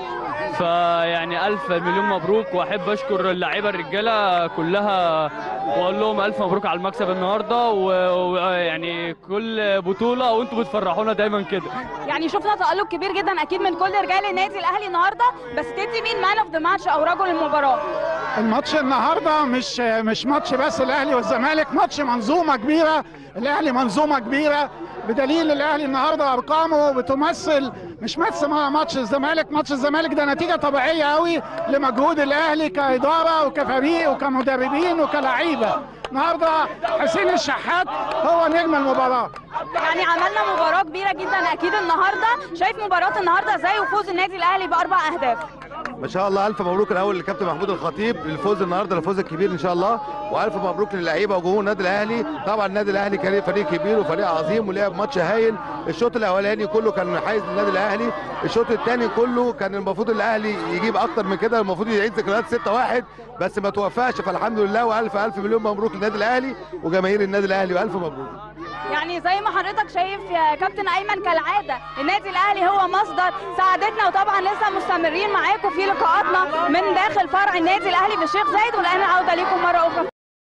فيعني الف مليون مبروك. واحب اشكر اللاعيبه الرجاله كلها واقول لهم الف مبروك على المكسب النهارده، ويعني كل بطوله وانتم بتفرحونا دايما كده. يعني شفنا تالق كبير جدا اكيد من كل رجال النادي الاهلي النهارده، بس تدي مين مان اوف ذا ماتش او رجل المباراه؟ الماتش النهارده مش ماتش بس الاهلي والزمالك، ماتش منظومه كبيره. الاهلي منظومه كبيره، بدليل الاهلي النهارده ارقامه بتمثل مش بس ماتش الزمالك. ماتش الزمالك ده نتيجه طبيعيه قوي لمجهود الاهلي كاداره وكفريق وكمدربين وكلاعيبه. النهارده حسين الشحات هو نجم المباراه. يعني عملنا مباراه كبيره جدا اكيد النهارده. شايف مباراه النهارده ازاي وفوز النادي الاهلي باربع اهداف؟ ما شاء الله الف مبروك الاول للكابتن محمود الخطيب للفوز النهارده، الفوز الكبير ان شاء الله، والف مبروك للاعيبه وجمهور النادي الاهلي. طبعا النادي الاهلي كان فريق كبير وفريق عظيم ولعب ماتش هايل. الشوط الاولاني كله كان حيز للنادي الاهلي، الشوط الثاني كله كان المفروض الاهلي يجيب اكتر من كده، المفروض يعيد ذكريات 6-1 بس ما توفقش. فالحمد لله والف الف مليون مبروك للنادي الاهلي وجماهير النادي الاهلي، والف مبروك. يعني زي ما حضرتك شايف يا كابتن ايمن كالعاده النادي الاهلي هو مصدر سعادتنا، وطبعا لسه مستمرين معاكم في لقاءاتنا من داخل فرع النادي الاهلي بالشيخ زايد، والان عوده ليكم مره اخرى.